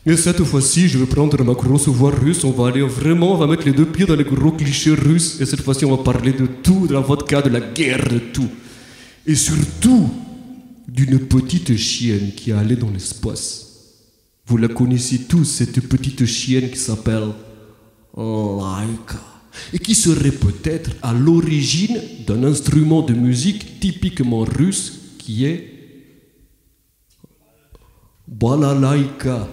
Et cette fois-ci, je vais prendre ma grosse voix russe. On va aller vraiment, on va mettre les deux pieds dans les gros clichés russes. Et cette fois-ci, on va parler de tout, de la vodka, de la guerre, de tout. Et surtout, d'une petite chienne qui est allée dans l'espace. Vous la connaissez tous, cette petite chienne qui s'appelle Laïka. Et qui serait peut-être à l'origine d'un instrument de musique typiquement russe qui est balalaïka.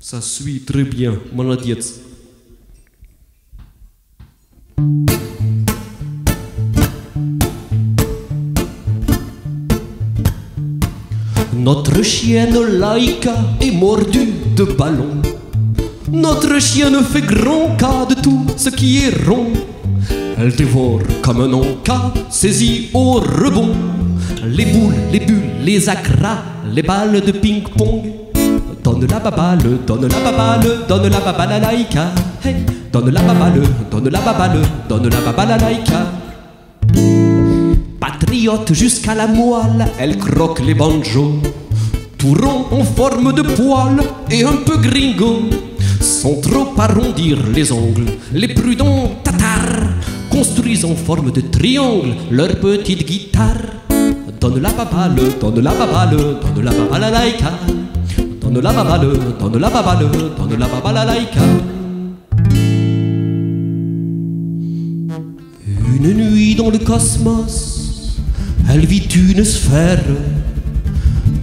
Ça suit très bien, maladietz. Notre chienne Laïka est mordue de ballons. Notre chienne fait grand cas de tout ce qui est rond. Elle dévore comme un encas, saisie au rebond. Les boules, les bulles, les acras, les balles de ping-pong. Donne la babale, donne la babale, donne la babale à Laïka. Hey, donne la babale, donne la babale, donne la babale à Laïka. Patriote jusqu'à la moelle, elle croque les banjos. Tout rond en forme de poil et un peu gringo. Sans trop arrondir les ongles, les prudents tatars construisent en forme de triangle leur petite guitare. Donne la babale, donne la babale, donne la babale à Laïka. Donne la babale, donne la babale, donne la babale à Laïka. Une nuit dans le cosmos, elle vit une sphère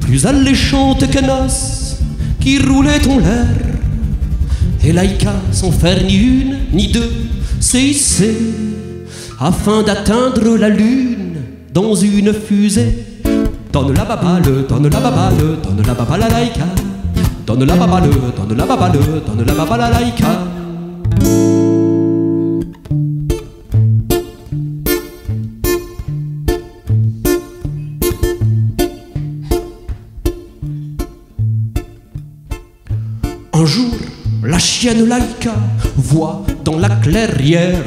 plus alléchante qu'un os qui roulait en l'air. Et Laïka, sans faire ni une, ni deux, s'est hissée afin d'atteindre la Lune dans une fusée. Donne la babale, donne la babale, donne la babale à Laïka. Donne la babale, donne la babale, donne la babale à Laïka. Un jour, la chienne Laïka voit dans la clairière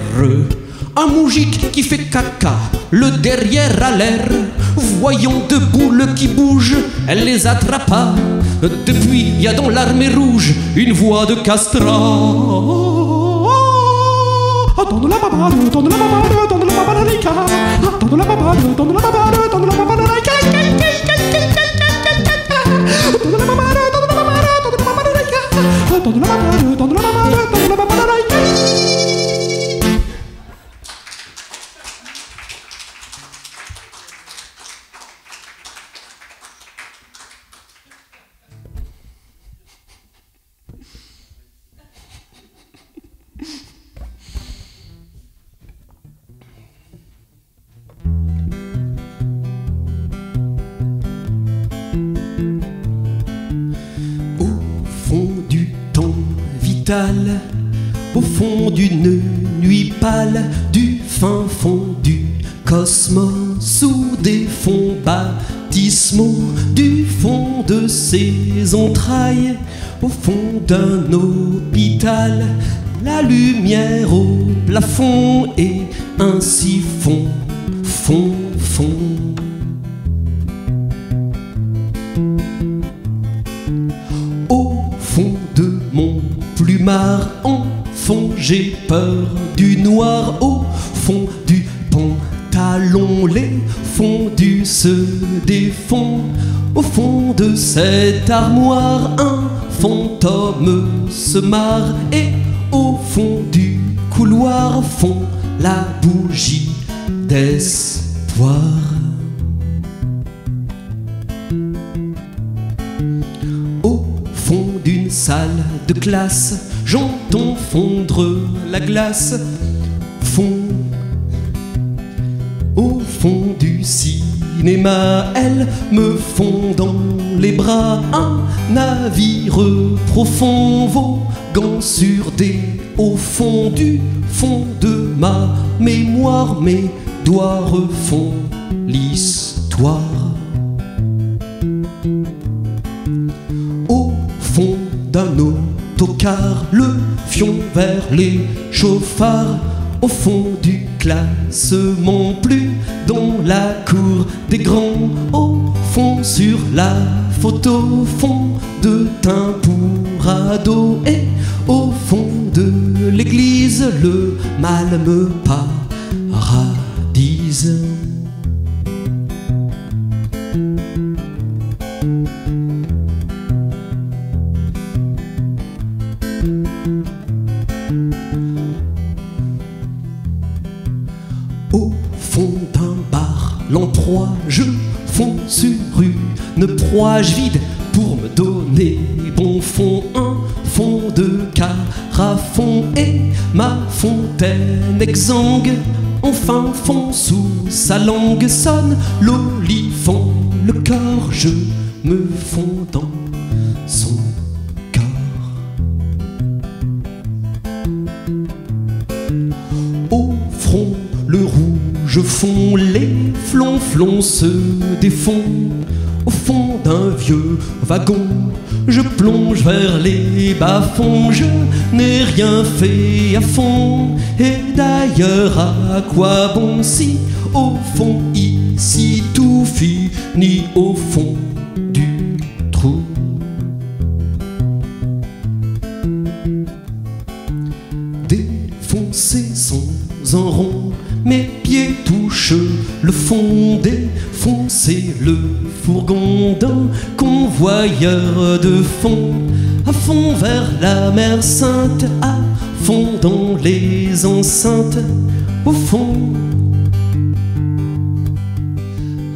un moujik qui fait caca, le derrière à l'air. Voyant deux boules qui bougent, elle les attrapa. Depuis, il y a dans l'armée rouge une voix de castrat. Donne la babale, donne la babale, donne la babale à Laïka. Donne la babale, donne la babale, donne la babale à Laïka. Donne la babale. capitale, au fond d'une nuit pâle, du fin fond du cosmos, sous des fonds baptismaux, du fond de ses entrailles, au fond d'un hôpital, la lumière au plafond et un siphon, fond, fond. En fond, j'ai peur du noir. Au fond du pantalon, les fondus se défont. Au fond de cette armoire, un fantôme se marre. Et au fond du couloir, fond la bougie d'espoir. Au fond d'une salle de classe, j'entends fondre la glace, fond. Au fond du cinéma, elle me fond dans les bras. Un navire profond voguant sur des hauts fonds. Du fond de ma mémoire, mes doigts refont l'histoire. Au fond d'un eau, car le fion vers les chauffards, au fond du classement, plus dans la cour des grands, au fond sur la photo, fond de teint pour ados, et au fond de l'église, le mal me paradise. Je fonds sur une proie, je vide pour me donner bon fond. Un fond de carafon et ma fontaine exsangue. Enfin fond sous sa langue sonne l'olifant, le cœur, je me fonds dans son corps. Au front le rouge fond, les flonflons se défont. Au fond d'un vieux wagon, je plonge vers les bas-fonds. Je n'ai rien fait à fond, et d'ailleurs à quoi bon si au fond ici tout finit au fond du trou. Défoncé sans un rond, mes pieds touchent le fond, défoncé le fourgon d'un convoyeur de fond. À fond vers la mer Sainte, à fond dans les enceintes, au fond,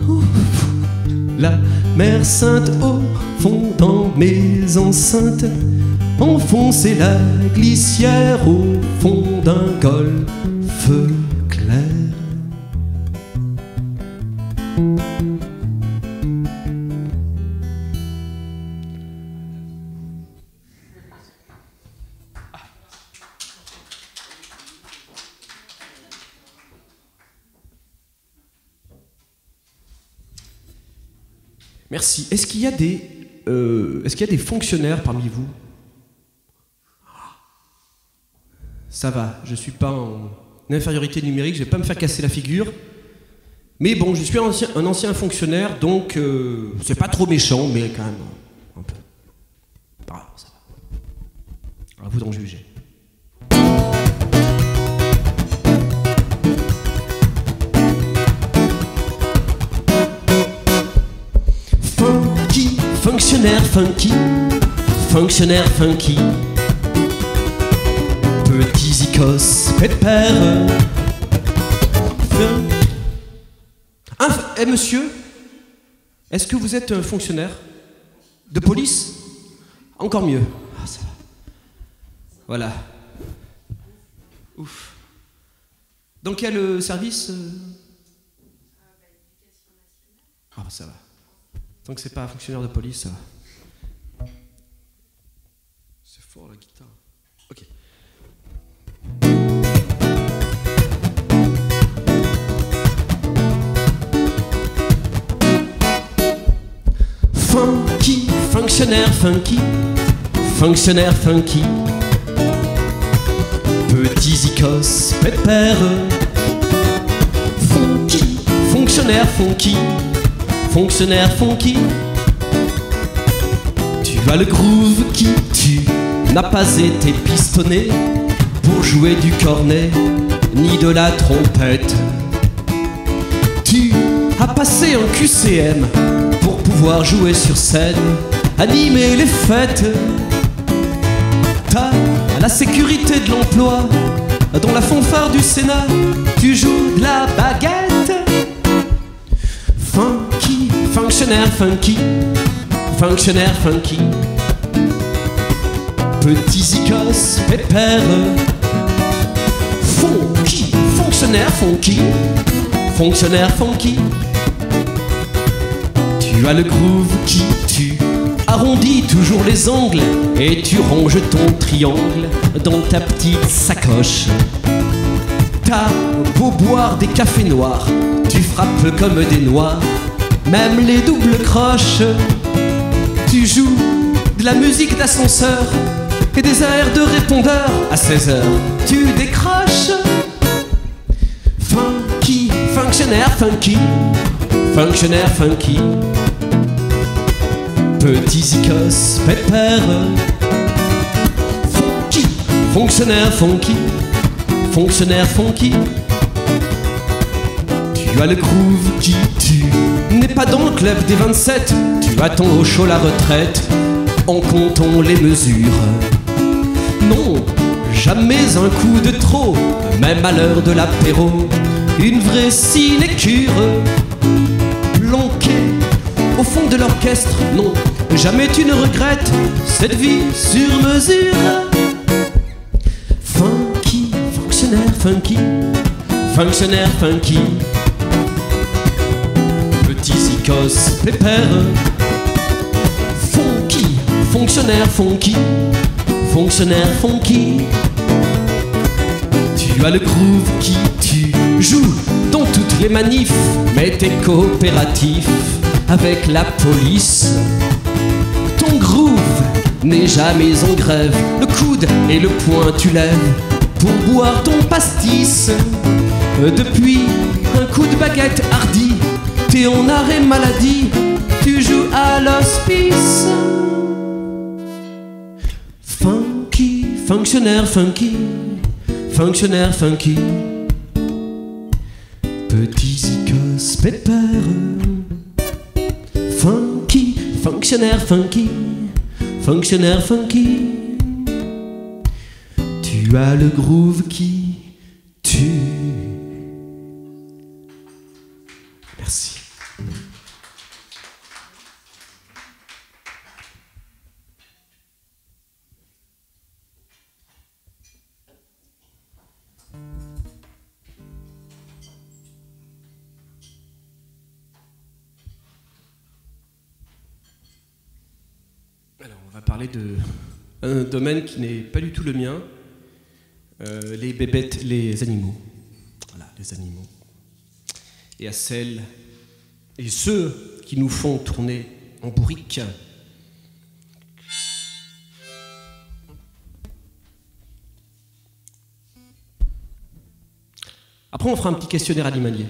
au fond, la mer Sainte, au fond dans mes enceintes, enfoncé la glissière, au fond d'un golfe. Merci. Est-ce qu'il y a des, euh, est-ce qu'il y a des fonctionnaires parmi vous? Ça va, je ne suis pas en infériorité numérique, je ne vais pas me faire casser la figure. Mais bon, je suis un ancien, un ancien fonctionnaire, donc euh, c'est pas trop méchant, mais quand même un peu. Ah, ça va. À vous d'en juger. Funky, fonctionnaire funky, fonctionnaire funky. Petit zikos, pépère. Eh hey, monsieur, est-ce que vous êtes un fonctionnaire de police? Encore mieux. Ah, ça va. Voilà. Ouf. Dans quel euh, service? Ah, bah, ça va. Tant que c'est pas un fonctionnaire de police, ça va. C'est fort la guitare. Ok. Funky, fonctionnaire funky, fonctionnaire funky. Petits icos, pépère. Funky, fonctionnaire funky, fonctionnaire funky. Tu as le groove qui tue, n'a pas été pistonné pour jouer du cornet ni de la trompette. Tu as passé en Q C M pour pouvoir jouer sur scène, animer les fêtes. T'as la sécurité de l'emploi, dans la fanfare du Sénat, tu joues de la baguette. Funky, fonctionnaire funky, fonctionnaire funky. Petits icos, pépères. Funky, fonctionnaire funky, fonctionnaire funky. Tu as le groove qui tue, arrondis toujours les angles et tu ronges ton triangle dans ta petite sacoche. T'as beau boire des cafés noirs, tu frappes comme des noix, même les doubles croches. Tu joues de la musique d'ascenseur et des A R de répondeur. À seize heures, tu décroches. Funky, fonctionnaire funky, fonctionnaire funky. Petits icos, pépères. Funky, fonctionnaire funky, fonctionnaire funky. Tu as le groove qui tue, n'es pas dans le club des vingt-sept. Tu attends au chaud la retraite en comptant les mesures. Non, jamais un coup de trop, même à l'heure de l'apéro, une vraie sinécure. Planqué au fond de l'orchestre, non, jamais tu ne regrettes cette vie sur mesure. Funky, fonctionnaire funky, fonctionnaire funky. Petits icos, pépères. Funky, fonctionnaire funky, fonctionnaire funky. Tu as le groove qui tue, joue dans toutes les manifs, mais t'es coopératif avec la police. Ton groove n'est jamais en grève, le coude et le poing tu lèves pour boire ton pastis. Depuis un coup de baguette hardi, t'es en arrêt maladie, tu joues à l'hospice. Funky, fonctionnaire funky, fonctionnaire funky. Petits icos, pépères. Funky, fonctionnaire funky, fonctionnaire funky. Tu as le groove qui tue. Merci. Alors, on va parler d'un domaine qui n'est pas du tout le mien, euh, les bébêtes, les animaux. Voilà, les animaux. Et à celles et ceux qui nous font tourner en bourrique. Après, on fera un petit questionnaire animalier.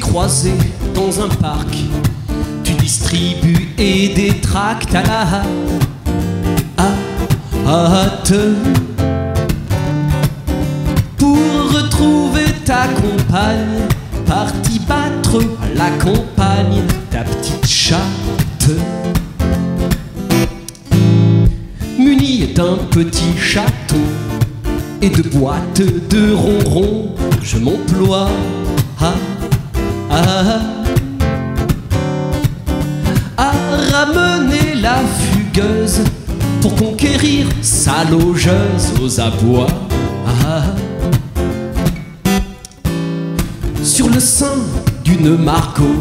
Croisé dans un parc, tu distribues et des tracts à la hâte pour retrouver ta compagne, partie battre à la campagne, ta petite chatte munie d'un petit château et de boîtes de ronron, je m'emploie à, à, à ramener la fugueuse pour conquérir sa logeuse aux abois. Ah, sur le sein d'une Margot,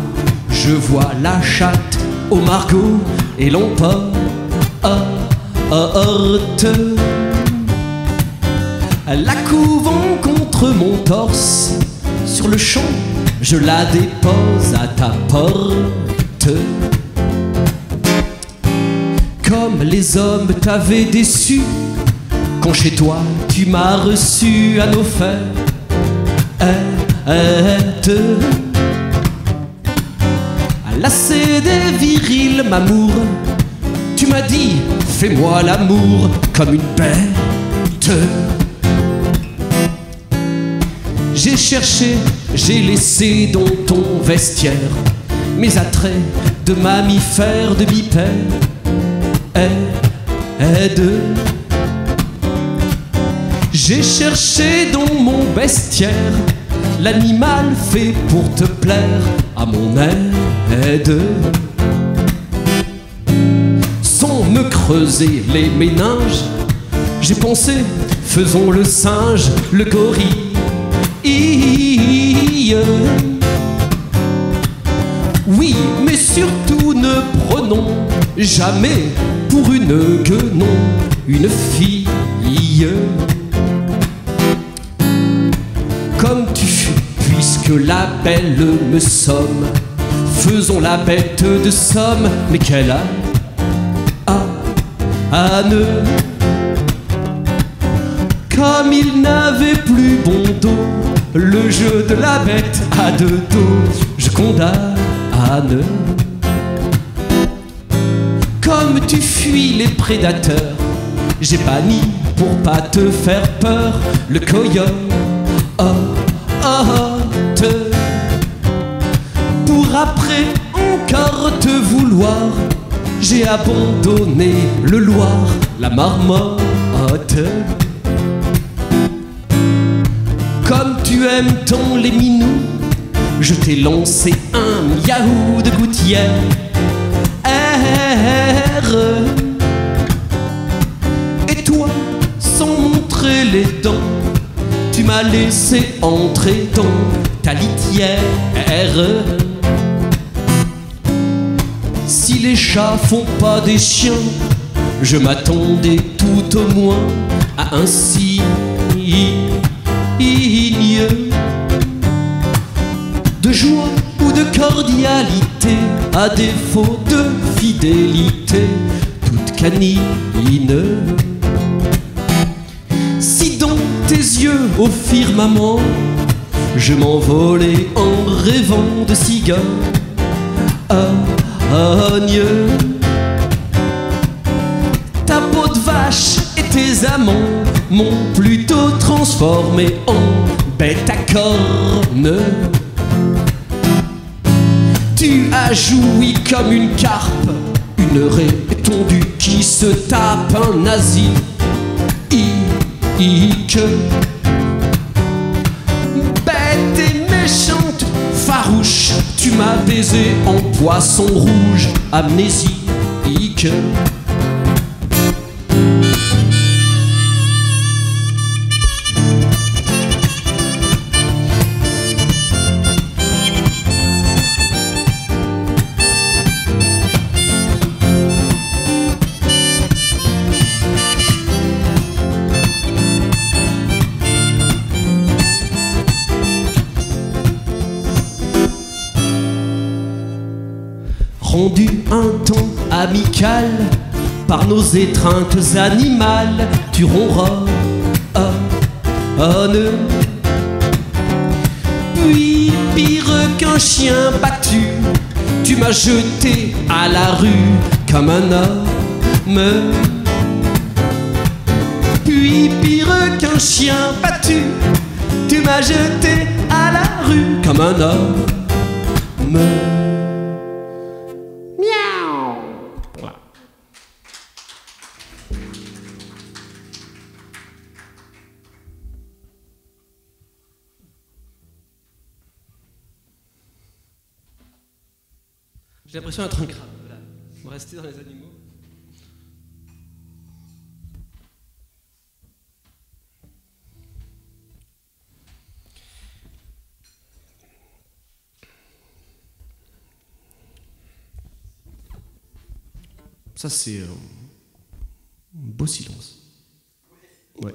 je vois la chatte au Margot et l'emporte. La couvant contre mon torse, sur le champ, je la dépose à ta porte. Comme les hommes t'avaient déçu quand chez toi tu m'as reçu à nos fêtes. Lassé des virils m'amour, tu m'as dit fais-moi l'amour comme une bête. J'ai cherché, j'ai laissé dans ton vestiaire mes attraits de mammifères, de bipèdes. J'ai cherché dans mon bestiaire l'animal fait pour te plaire à mon aide, sans me creuser les méninges. J'ai pensé, faisons le singe, le gorille. Oui, mais surtout ne prenons jamais pour une guenon une fille. Comme tu fus, puisque la belle me somme, faisons la bête de somme. Mais quelle a, a, a ne, comme il n'avait plus bon dos, le jeu de la bête à deux dos, je condamne. Comme tu fuis les prédateurs, j'ai banni pour pas te faire peur le coyote. Pour après encore te vouloir, j'ai abandonné le Loir, la marmotte. Comme tu aimes tant les minous, je t'ai lancé un miaou de gouttière. Et toi, sans montrer les dents, tu m'as laissé entrer dans ta litière. Si les chats font pas des chiens, je m'attendais tout au moins à un signe de joie ou de cordialité, à défaut de fidélité toute canine. Si dans tes yeux au firmament je m'envolais en rêvant de cigares, ta peau de vache et tes amants m'ont plutôt transformé en bête à cornes. Tu as joui comme une carpe, une rétendue qui se tape un nazi. Bête et méchante, farouche, tu m'as baisé en poisson rouge amnésique. Rendu un temps amical par nos étreintes animales, tu ronronnes. Puis pire qu'un chien battu, tu m'as jeté à la rue comme un homme. Puis pire qu'un chien battu, tu m'as jeté à la rue comme un homme. J'ai l'impression d'être un crabe, voilà. Vous restez dans les animaux. Ça, c'est un beau silence. Ouais.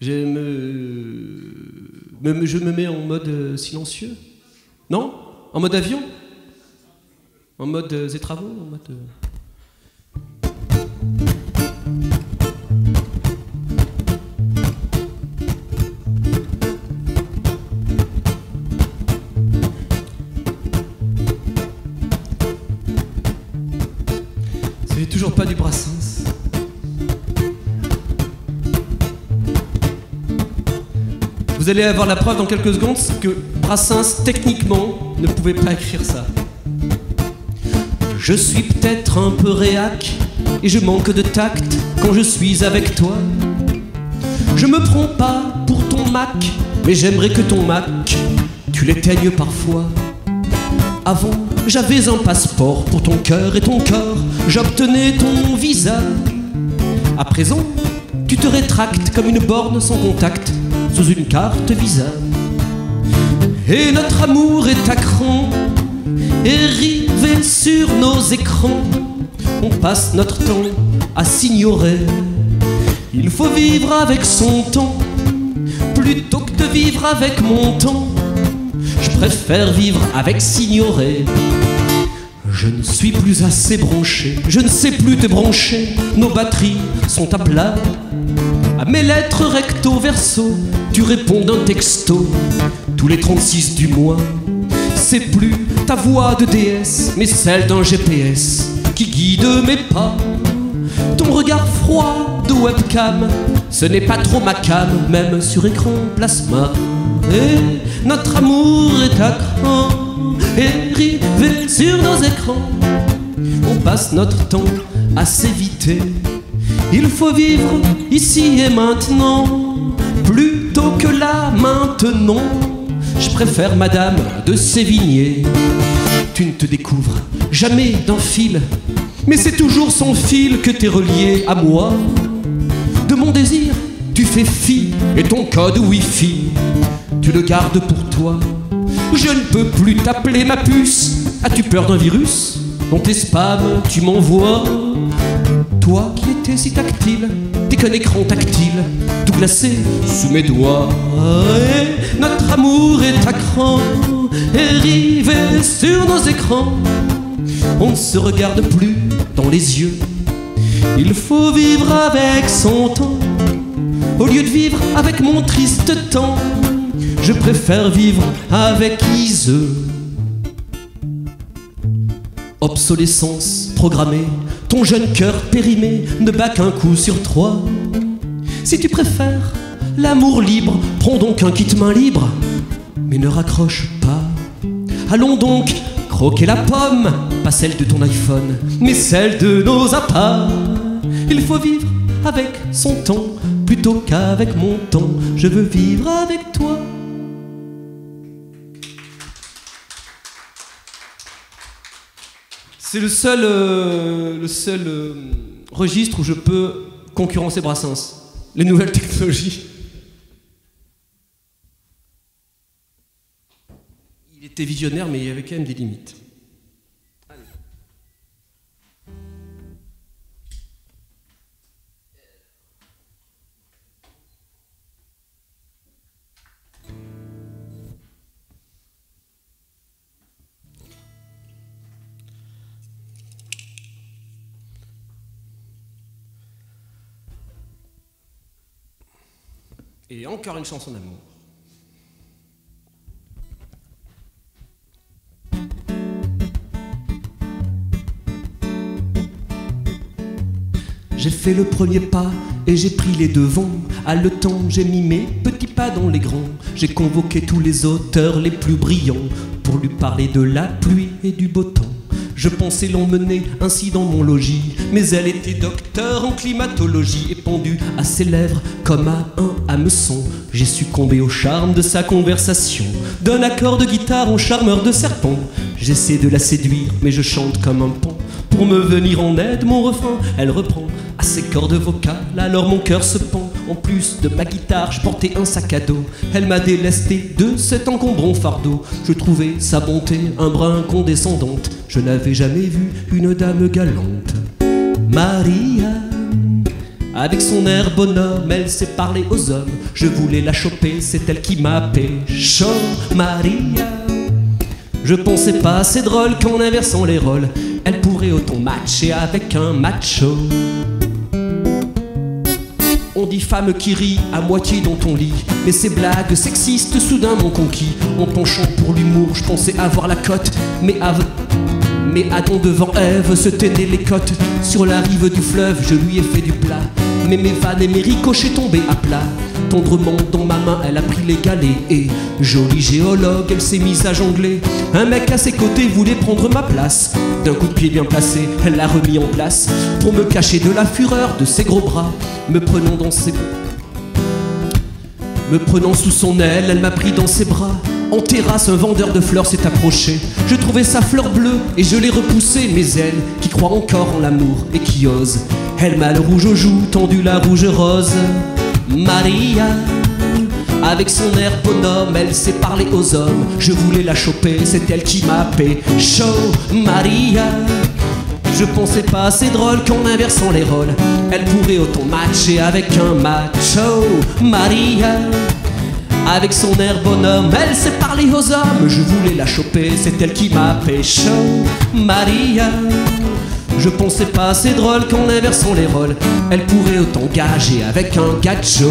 Je me, je me mets en mode silencieux. Non? En mode avion? En mode euh, travaux, en mode... Euh toujours pas du Brassens. Vous allez avoir la preuve dans quelques secondes que Brassens, techniquement, ne pouvait pas écrire ça. Je suis peut-être un peu réac et je manque de tact quand je suis avec toi. Je me prends pas pour ton Mac, mais j'aimerais que ton Mac, tu l'éteignes parfois. Avant, j'avais un passeport pour ton cœur et ton corps, j'obtenais ton visa. À présent, tu te rétractes comme une borne sans contact sous une carte Visa. Et notre amour est à cran, et rivé sur nos écrans. On passe notre temps à s'ignorer. Il faut vivre avec son temps plutôt que de vivre avec mon temps. Je préfère vivre avec s'ignorer. Je ne suis plus assez branché, je ne sais plus te brancher. Nos batteries sont à plat. À mes lettres recto verso, tu réponds d'un texto tous les trente-six du mois. C'est plus ta voix de déesse, mais celle d'un G P S qui guide mes pas. Ton regard froid de webcam, ce n'est pas trop ma cam, même sur écran plasma. Et notre amour est à cran, et rivé sur nos écrans. On passe notre temps à s'éviter. Il faut vivre ici et maintenant, plutôt que là maintenant. Je préfère Madame de Sévigné. Tu ne te découvres jamais d'un fil, mais c'est toujours sans fil que t'es relié à moi. De mon désir, tu fais fi, et ton code Wi-Fi, tu le gardes pour toi. Je ne peux plus t'appeler ma puce. As-tu peur d'un virus? Dans tes spams, tu m'envoies. Toi qui étais si tactile, t'es qu'un écran tactile, tout glacé sous mes doigts. Et notre amour est à cran, et rivé sur nos écrans. On ne se regarde plus dans les yeux. Il faut vivre avec son temps, au lieu de vivre avec mon triste temps. Je préfère vivre avec Iseux. Obsolescence programmée, ton jeune cœur périmé ne bat qu'un coup sur trois. Si tu préfères l'amour libre, prends donc un kit-main libre, mais ne raccroche pas. Allons donc croquer la pomme, pas celle de ton iPhone, mais celle de nos appâts. Il faut vivre avec son temps, plutôt qu'avec mon temps. Je veux vivre avec toi. C'est le seul, euh, le seul euh, registre où je peux concurrencer Brassens. Les nouvelles technologies. Il était visionnaire, mais il y avait quand même des limites. Allez. Et encore une chanson d'amour. J'ai fait le premier pas et j'ai pris les devants. Haletant, j'ai mis mes petits pas dans les grands. J'ai convoqué tous les auteurs les plus brillants pour lui parler de la pluie et du beau temps. Je pensais l'emmener ainsi dans mon logis, mais elle était docteur en climatologie et pendue à ses lèvres comme à un hameçon. J'ai succombé au charme de sa conversation, d'un accord de guitare au charmeur de serpent. J'essaie de la séduire, mais je chante comme un pont. Pour me venir en aide, mon refrain, elle reprend à ses cordes vocales, alors mon cœur se pend. En plus de ma guitare, je portais un sac à dos. Elle m'a délesté de cet encombrant fardeau. Je trouvais sa bonté un brin condescendante. Je n'avais jamais vu une dame galante. Maria, avec son air bonhomme, elle sait parler aux hommes. Je voulais la choper, c'est elle qui m'a pécho. Maria, je pensais pas assez drôle qu'en inversant les rôles, elle pourrait autant matcher avec un macho. On dit femme qui rit à moitié dans ton lit, mais ces blagues sexistes soudain m'ont conquis. En penchant pour l'humour, je pensais avoir la cote, mais av... Mais Adam devant Ève se tenait les côtes. Sur la rive du fleuve, je lui ai fait du plat, mais mes vannes et mes ricochets tombaient à plat. Tendrement dans ma main, elle a pris les galets et, jolie géologue, elle s'est mise à jongler. Un mec à ses côtés voulait prendre ma place. D'un coup de pied bien placé, elle l'a remis en place pour me cacher de la fureur de ses gros bras. Me prenant dans ses... Me prenant sous son aile, elle m'a pris dans ses bras. En terrasse, un vendeur de fleurs s'est approché. Je trouvais sa fleur bleue et je l'ai repoussée. Mais elle, qui croit encore en l'amour et qui ose, elle m'a le rouge aux joues, tendu la rouge rose. Maria, avec son air bonhomme, elle sait parler aux hommes. Je voulais la choper, c'est elle qui m'a pécho. Maria, je pensais pas assez drôle qu'en inversant les rôles, elle pourrait autant matcher avec un macho. Maria, avec son air bonhomme, elle sait parler aux hommes. Je voulais la choper, c'est elle qui m'a pécho. Maria, je pensais pas assez drôle qu'en inversant les rôles, elle pourrait autant gager avec un gacho.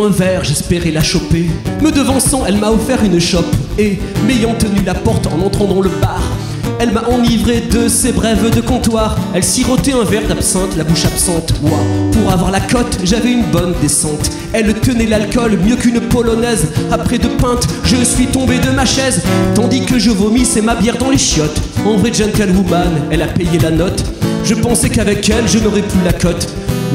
Un verre, j'espérais la choper. Me devançant, elle m'a offert une chope et, m'ayant tenu la porte en entrant dans le bar, elle m'a enivré de ses brèves de comptoir. Elle sirotait un verre d'absinthe, la bouche absente. Moi, pour avoir la cote, j'avais une bonne descente. Elle tenait l'alcool mieux qu'une polonaise. Après deux pintes, je suis tombé de ma chaise, tandis que je vomissais ma bière dans les chiottes. En vrai gentlewoman, elle a payé la note. Je pensais qu'avec elle, je n'aurais plus la cote.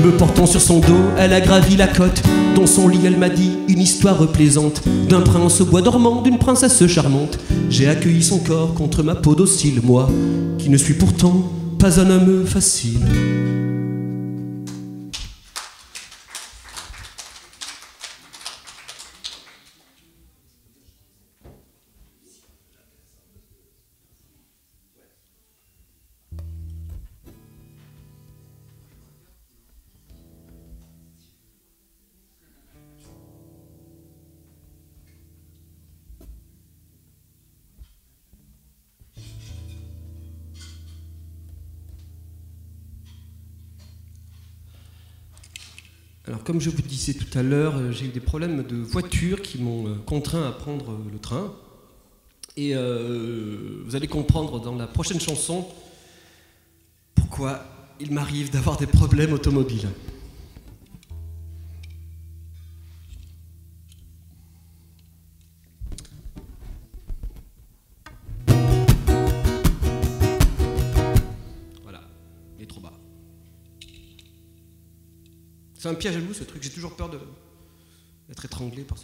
Me portant sur son dos, elle a gravi la côte. Dans son lit, elle m'a dit une histoire plaisante, d'un prince au bois dormant, d'une princesse charmante. J'ai accueilli son corps contre ma peau docile, moi, qui ne suis pourtant pas un homme facile. Alors, comme je vous disais tout à l'heure, j'ai eu des problèmes de voiture qui m'ont contraint à prendre le train. Et euh, vous allez comprendre dans la prochaine chanson pourquoi il m'arrive d'avoir des problèmes automobiles. C'est un piège à loup ce truc, j'ai toujours peur d'être étranglé par ça.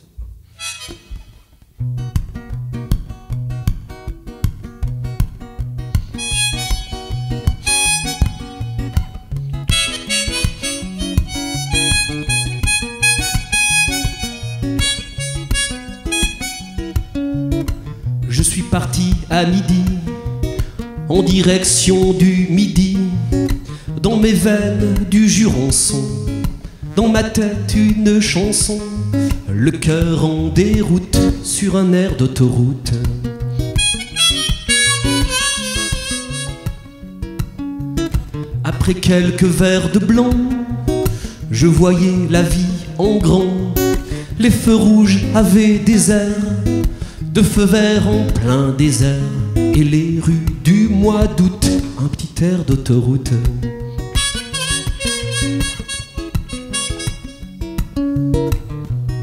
suis parti à midi, en direction du midi. Dans mes veines du Jurançon, dans ma tête une chanson, le cœur en déroute sur un air d'autoroute. Après quelques verres de blanc, je voyais la vie en grand. Les feux rouges avaient des airs de feu vert en plein désert, et les rues du mois d'août, un petit air d'autoroute.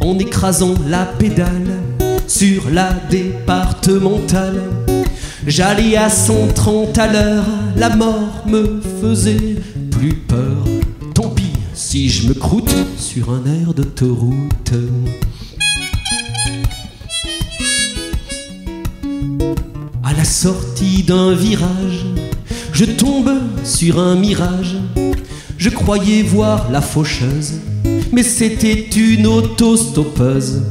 En écrasant la pédale sur la départementale, j'allais à cent trente à l'heure, la mort me faisait plus peur. Tant pis si je me croûte sur un air d'autoroute. À la sortie d'un virage, je tombe sur un mirage. Je croyais voir la faucheuse, mais c'était une autostoppeuse.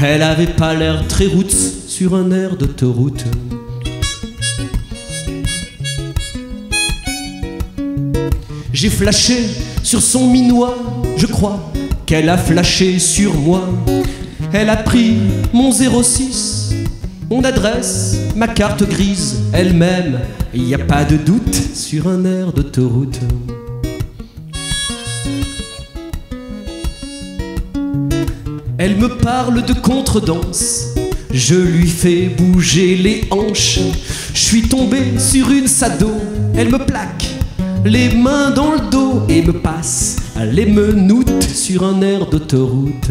Elle avait pas l'air très roots sur un air d'autoroute. J'ai flashé sur son minois, je crois qu'elle a flashé sur moi. Elle a pris mon zéro six, mon adresse, ma carte grise, elle-même. Il n'y a pas de doute sur un air d'autoroute. Elle me parle de contredanse, je lui fais bouger les hanches. Je suis tombé sur une sado, elle me plaque les mains dans le dos et me passe les menoutes sur un air d'autoroute.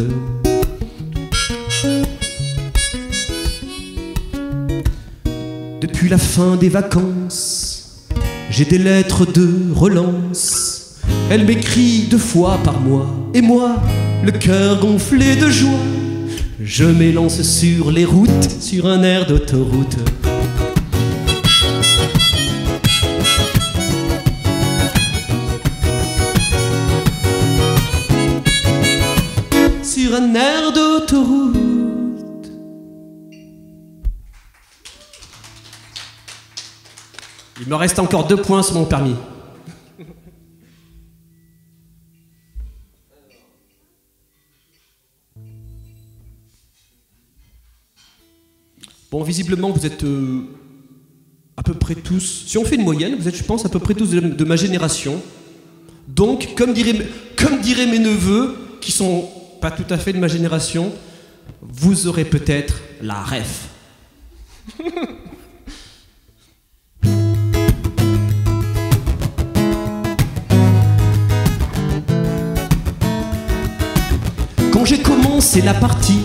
Depuis la fin des vacances, j'ai des lettres de relance. Elle m'écrit deux fois par mois et moi, le cœur gonflé de joie, je m'élance sur les routes, sur un air d'autoroute. Sur un air d'autoroute. Il me reste encore deux points sur mon permis. Bon, visiblement, vous êtes euh, à peu près tous, si on fait une moyenne, vous êtes, je pense, à peu près tous de, de ma génération. Donc, comme diraient, comme diraient mes neveux, qui ne sont pas tout à fait de ma génération, vous aurez peut-être la ref. Quand j'ai commencé la partie,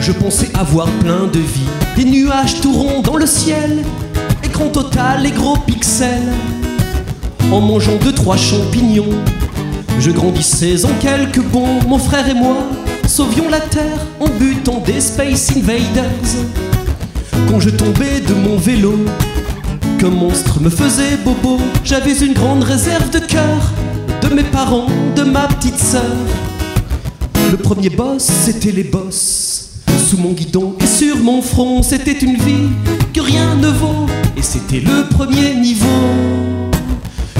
je pensais avoir plein de vie, des nuages tout ronds dans le ciel, écran total et gros pixels. En mangeant deux trois champignons, je grandissais en quelques bonds. Mon frère et moi sauvions la terre en butant des Space Invaders. Quand je tombais de mon vélo, qu'un monstre me faisait bobo, j'avais une grande réserve de cœur, de mes parents, de ma petite sœur. Le premier boss, c'était les boss. Sous mon guidon et sur mon front, c'était une vie que rien ne vaut, et c'était le premier niveau.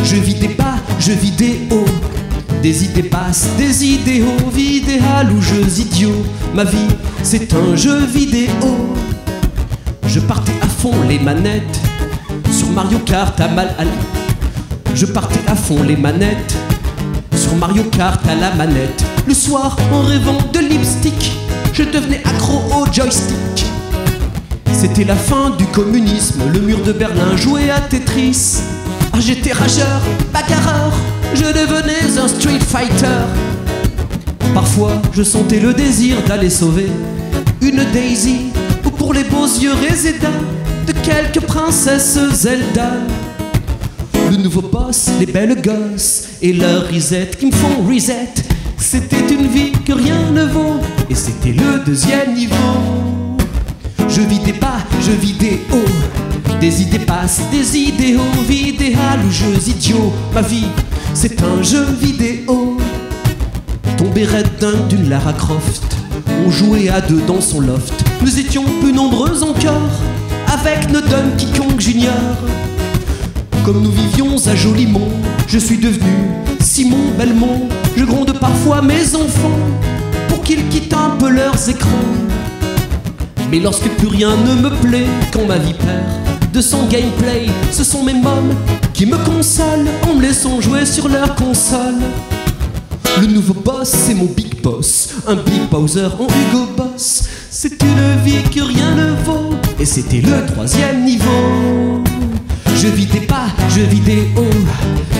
Je vis des bas, je vis des hauts, des idées basses, des idéaux, vidéal ou jeux idiots. Ma vie, c'est un jeu vidéo. Je partais à fond les manettes sur Mario Kart à mal. Je partais à fond les manettes sur Mario Kart à la manette. Le soir, en rêvant de lipstick, je devenais accro au joystick. C'était la fin du communisme, le mur de Berlin jouait à Tetris. Ah, j'étais rageur, bagarreur, je devenais un street fighter. Parfois, je sentais le désir d'aller sauver une Daisy, ou pour les beaux yeux Reseda, de quelques princesses Zelda. Le nouveau boss, les belles gosses, et leur reset qui me font reset. C'était une vie que rien ne vaut, et c'était le deuxième niveau. Je vis des bas, je vis des hauts, des idées basses, des idéaux, vidéal ou jeux idiots. Ma vie, c'est un jeu vidéo. Tombé raide d'une Lara Croft, on jouait à deux dans son loft. Nous étions plus nombreux encore junior. Comme nous vivions à Jolimont, je suis devenu Simon Belmont. Je gronde parfois mes enfants pour qu'ils quittent un peu leurs écrans. Mais lorsque plus rien ne me plaît, quand ma vie perd de son gameplay, ce sont mes mômes qui me consolent en me laissant jouer sur leur console. Le nouveau boss, c'est mon big boss, un big Bowser en Hugo Boss. C'est une vie que rien ne vaut, et c'était le troisième niveau. Je vis des pas, je vis des hauts,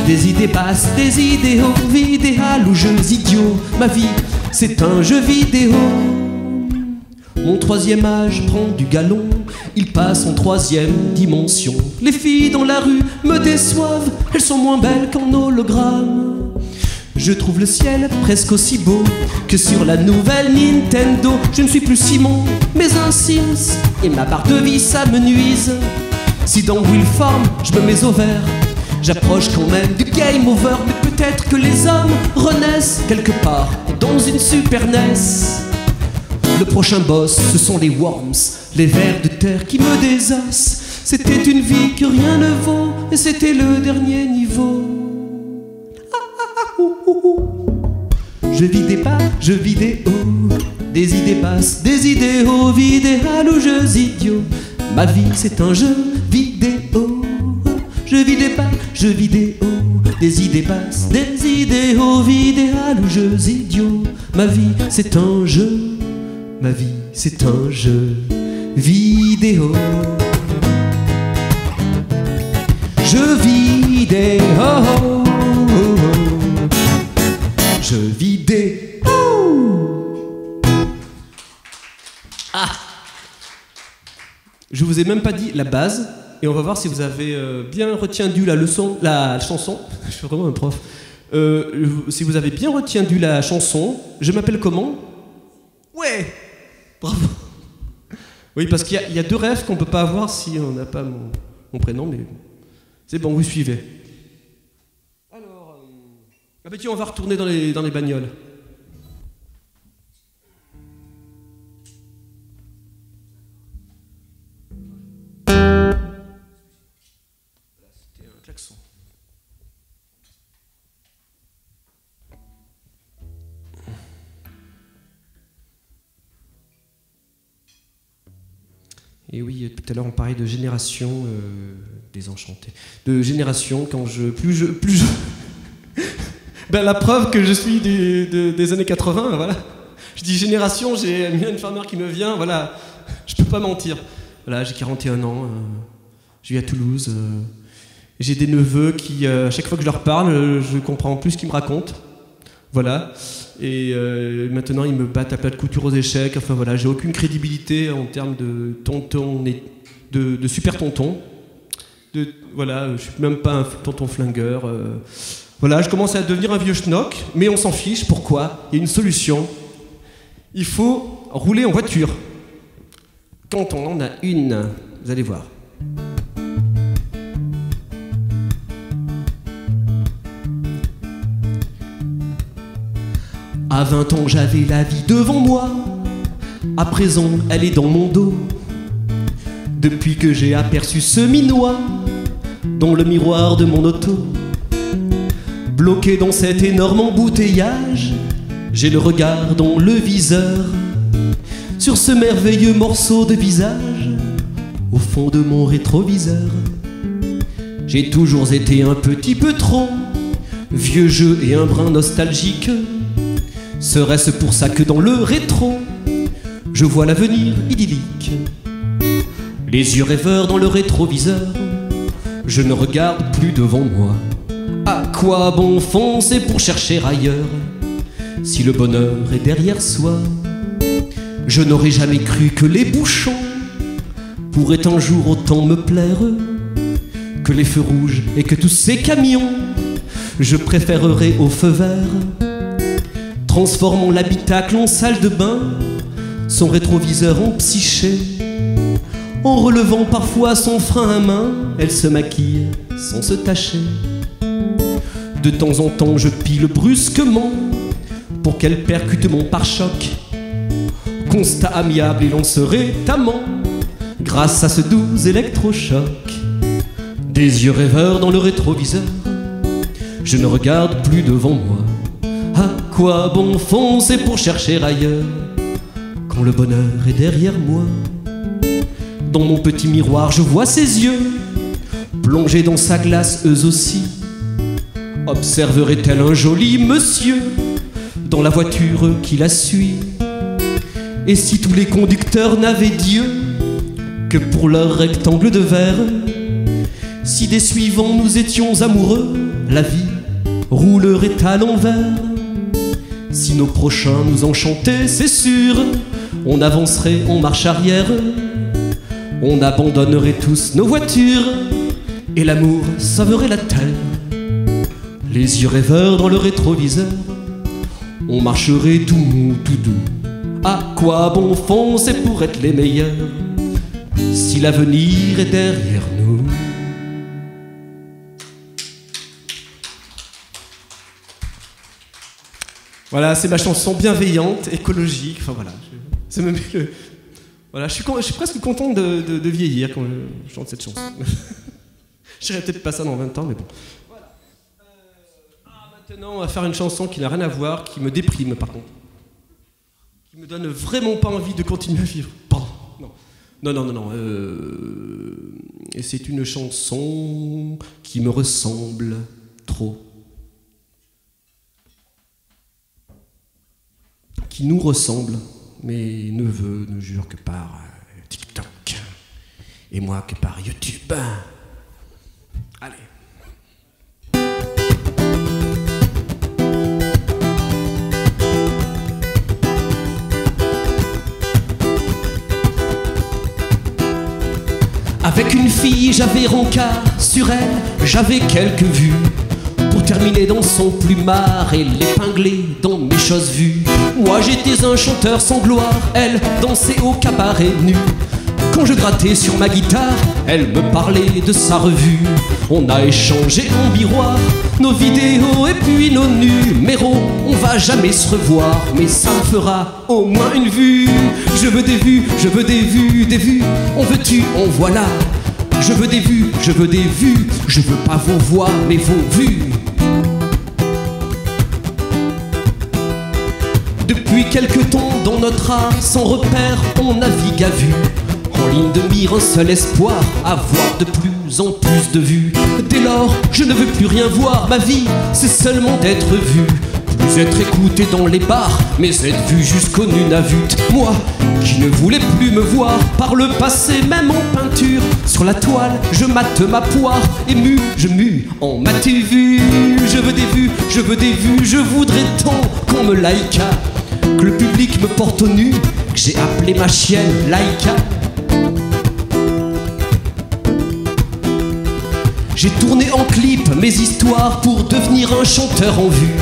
des idées basses, des idéaux, vidéales ou jeux idiots. Ma vie, c'est un jeu vidéo. Mon troisième âge prend du galon, il passe en troisième dimension. Les filles dans la rue me déçoivent, elles sont moins belles qu'en hologramme. Je trouve le ciel presque aussi beau que sur la nouvelle Nintendo. Je ne suis plus Simon, mais un Sims, et ma part de vie ça me nuise. Si dans Willform je me mets au vert, j'approche quand même du game over. Mais peut-être que les hommes renaissent quelque part dans une Super N E S. Le prochain boss, ce sont les worms, les vers de terre qui me désassent. C'était une vie que rien ne vaut, et c'était le dernier niveau. Je vis des bas, je vis des hauts, des idées basses, des idéaux, vidéales ou jeux idiots. Ma vie c'est un jeu vidéo. Je vis des bas, je vis des hauts, des idées basses, des idéaux, vidéales ou jeux idiots. Ma vie c'est un jeu, ma vie c'est un jeu vidéo. Jeu vidéo. Je vis des... Ouh ah. Je vous ai même pas dit la base, et on va voir si vous avez euh, bien retenu la leçon, la chanson. Je suis vraiment un prof. Euh, si vous avez bien retenu la chanson, je m'appelle comment? Ouais. Bravo. Oui, parce qu'il y, y a deux rêves qu'on peut pas avoir si on n'a pas mon, mon prénom, mais c'est bon, vous suivez. Ah bah tiens, on va retourner dans les, dans les bagnoles. Là, c'était un klaxon. Et oui, tout à l'heure on parlait de génération euh, désenchantée. De génération quand je... Plus je... Plus je... Ben, la preuve que je suis du, de, des années quatre-vingts, voilà. Je dis génération, j'ai une Farmer qui me vient, voilà. Je peux pas mentir. Voilà, j'ai quarante et un ans, euh, je vis à Toulouse. Euh, j'ai des neveux qui, euh, à chaque fois que je leur parle, je comprends plus ce qu'ils me racontent. Voilà. Et euh, maintenant, ils me battent à plat de couture aux échecs. Enfin voilà, j'ai aucune crédibilité en termes de tonton, de, de super tonton. De, voilà, je suis même pas un tonton flingueur. Euh, Voilà, je commence à devenir un vieux schnock, mais on s'en fiche. Pourquoi? Il y a une solution. Il faut rouler en voiture. Quand on en a une, vous allez voir. À vingt ans, j'avais la vie devant moi. À présent, elle est dans mon dos. Depuis que j'ai aperçu ce minois dans le miroir de mon auto. Bloqué dans cet énorme embouteillage, j'ai le regard dans le viseur, sur ce merveilleux morceau de visage, au fond de mon rétroviseur. J'ai toujours été un petit peu trop vieux jeu et un brin nostalgique. Serait-ce pour ça que dans le rétro, je vois l'avenir idyllique? Les yeux rêveurs dans le rétroviseur, je ne regarde plus devant moi. À quoi bon foncer pour chercher ailleurs, si le bonheur est derrière soi? Je n'aurais jamais cru que les bouchons pourraient un jour autant me plaire que les feux rouges et que tous ces camions. Je préférerais au feu vert, transformant l'habitacle en salle de bain, son rétroviseur en psyché. En relevant parfois son frein à main, elle se maquille sans se tacher. De temps en temps, je pile brusquement pour qu'elle percute mon pare-choc. Constat amiable, et l'on serait amant grâce à ce doux électrochoc. Des yeux rêveurs dans le rétroviseur, je ne regarde plus devant moi. À quoi bon foncer pour chercher ailleurs, quand le bonheur est derrière moi? Dans mon petit miroir, je vois ses yeux plongés dans sa glace, eux aussi. Observerait-elle un joli monsieur dans la voiture qui la suit? Et si tous les conducteurs n'avaient Dieu que pour leur rectangle de verre? Si des suivants nous étions amoureux, la vie roulerait à l'envers. Si nos prochains nous enchantaient, c'est sûr, on avancerait en marche arrière. On abandonnerait tous nos voitures et l'amour sauverait la terre. Les yeux rêveurs dans le rétroviseur, on marcherait tout mou, tout doux. À quoi bon foncer pour être les meilleurs, si l'avenir est derrière nous? Voilà, c'est ma chanson bienveillante, écologique. Enfin voilà, c'est même le... Voilà, je suis, con... je suis presque content de, de, de vieillir quand je chante cette chanson. Je dirais peut-être pas ça dans vingt ans, mais bon. Voilà. Euh... Ah, maintenant, on va faire une chanson qui n'a rien à voir, qui me déprime par contre. Qui me donne vraiment pas envie de continuer à vivre. Pardon. Non, non, non, non. non. Euh... Et c'est une chanson qui me ressemble trop. Qui nous ressemble, mais ne veut, ne jure que par TikTok. Et moi que par YouTube. Allez. Avec une fille, j'avais rencard sur elle, j'avais quelques vues. Pour terminer dans son plumard et l'épingler dans mes choses vues. Moi j'étais un chanteur sans gloire, elle dansait au cabaret nu. Quand je grattais sur ma guitare, elle me parlait de sa revue. On a échangé en miroir nos vidéos et puis nos numéros. On va jamais se revoir, mais ça me fera au moins une vue. Je veux des vues, je veux des vues, des vues. On veut-tu, on voilà. Je veux des vues, je veux des vues. Je veux pas vos voix, mais vos vues. Depuis quelque temps, dans notre art sans repère, on navigue à vue. En ligne de mire, un seul espoir, avoir de plus en plus de vues. Dès lors, je ne veux plus rien voir, ma vie, c'est seulement d'être vu. Plus être écouté dans les bars, mais être vu jusqu'au Nunavut. Moi, qui ne voulais plus me voir, par le passé, même en peinture. Sur la toile, je mate ma poire, ému, je mue en ma T V. Je veux des vues, je veux des vues, je voudrais tant qu'on me laïka. Que le public me porte au nu, que j'ai appelé ma chienne Laïka. J'ai tourné en clip mes histoires pour devenir un chanteur en vue.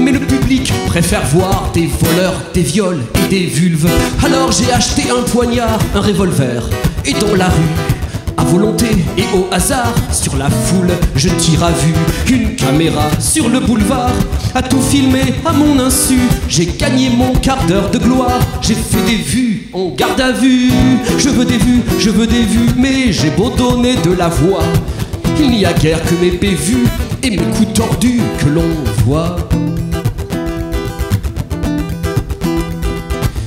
Mais le public préfère voir des voleurs, des viols et des vulves. Alors j'ai acheté un poignard, un revolver, et dans la rue, à volonté et au hasard, sur la foule je tire à vue. Une caméra sur le boulevard, à tout filmer à mon insu. J'ai gagné mon quart d'heure de gloire, j'ai fait des vues en garde à vue. Je veux des vues, je veux des vues, mais j'ai beau donner de la voix, il n'y a guère que mes bévues et mes coups tordus que l'on voit.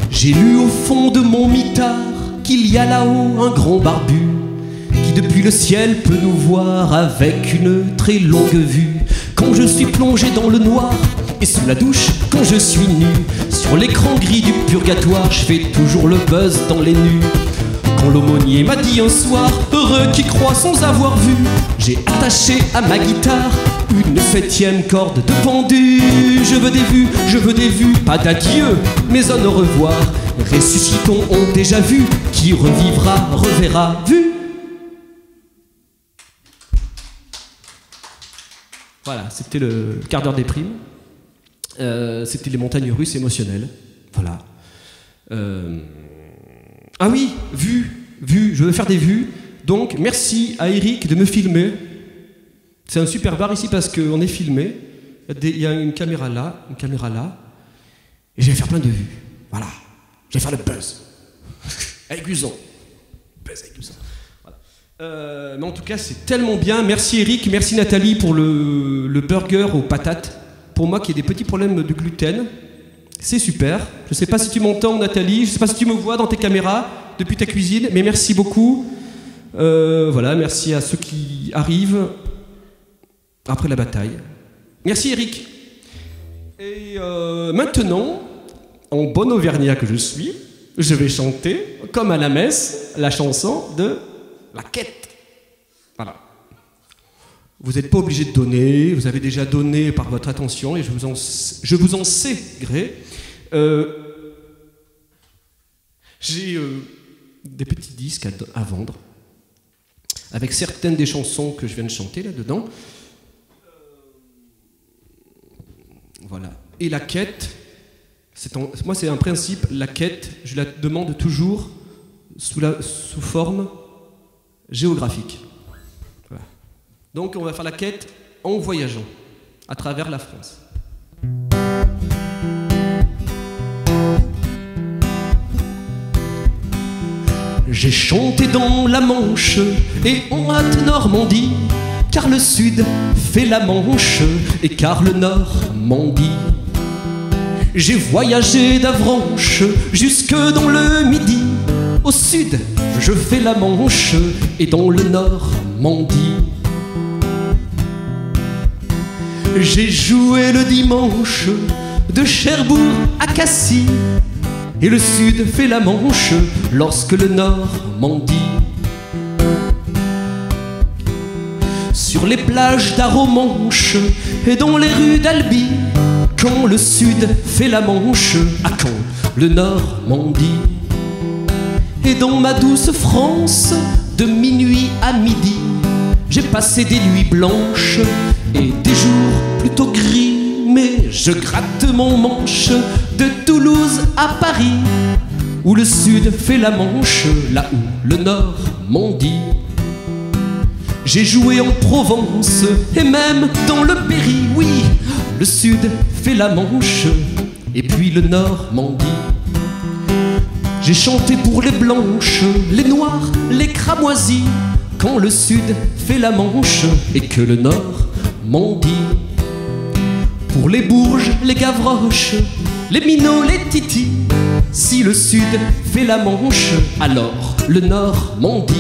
J'ai lu au fond de mon mitard qu'il y a là-haut un grand barbu qui depuis le ciel peut nous voir avec une très longue vue. Quand je suis plongé dans le noir et sous la douche, quand je suis nu, sur l'écran gris du purgatoire, je fais toujours le buzz dans les nues. Quand l'aumônier m'a dit un soir, heureux qui croit sans avoir vu, j'ai attaché à ma guitare une septième corde de pendu. Je veux des vues, je veux des vues, pas d'adieu, mais un au revoir. Ressuscitons, on déjà vu, qui revivra, reverra, vu. Voilà, c'était le quart d'heure des primes. Euh, c'était les montagnes russes émotionnelles. Voilà. Euh... Ah oui, vue, vue, je veux faire des vues. Donc merci à Eric de me filmer. C'est un super bar ici parce qu'on est filmé. Il y a une caméra là, une caméra là. Et je vais faire plein de vues. Voilà. Je vais faire le buzz. Avec Guzon. Buzz avec Guzon. Voilà. Euh, mais en tout cas, c'est tellement bien. Merci Eric, merci Nathalie pour le, le burger aux patates. Pour moi qui ai des petits problèmes de gluten, c'est super. Je ne sais pas si tu m'entends, Nathalie, je ne sais pas si tu me vois dans tes caméras, depuis ta cuisine, mais merci beaucoup. Euh, voilà, merci à ceux qui arrivent après la bataille. Merci Eric. Et euh, maintenant, en bon auvergnat que je suis, je vais chanter, comme à la messe, la chanson de la quête. Voilà. Vous n'êtes pas obligé de donner, vous avez déjà donné par votre attention, et je vous en, je vous en sais gré. Euh, J'ai euh, des petits disques à, à vendre, avec certaines des chansons que je viens de chanter là-dedans. Voilà. Et la quête, c'est en, moi c'est un principe, la quête, je la demande toujours sous, la, sous forme géographique. Voilà. Donc on va faire la quête en voyageant à travers la France. J'ai chanté dans la Manche et en hâte Normandie, car le sud fait la Manche et car le nord mendie. J'ai voyagé d'Avranches jusque dans le Midi. Au sud, je fais la Manche et dans le nord mendie. J'ai joué le dimanche de Cherbourg à Cassis. Et le sud fait la Manche lorsque le nord mendie. Sur les plages d'Aromanche et dans les rues d'Albi, quand le sud fait la Manche, à quand le nord mendie. Et dans ma douce France, de minuit à midi, j'ai passé des nuits blanches et des jours plutôt gris. Mais je gratte mon manche de Toulouse à Paris, où le sud fait la Manche, là où le nord mendie. J'ai joué en Provence et même dans le Berry, oui, le sud fait la Manche et puis le nord mendie. J'ai chanté pour les blanches, les noirs, les cramoisis, quand le sud fait la Manche et que le nord mendie. Pour les Bourges, les Gavroches, les Minots, les Titis, si le sud fait la Manche, alors le nord mendie.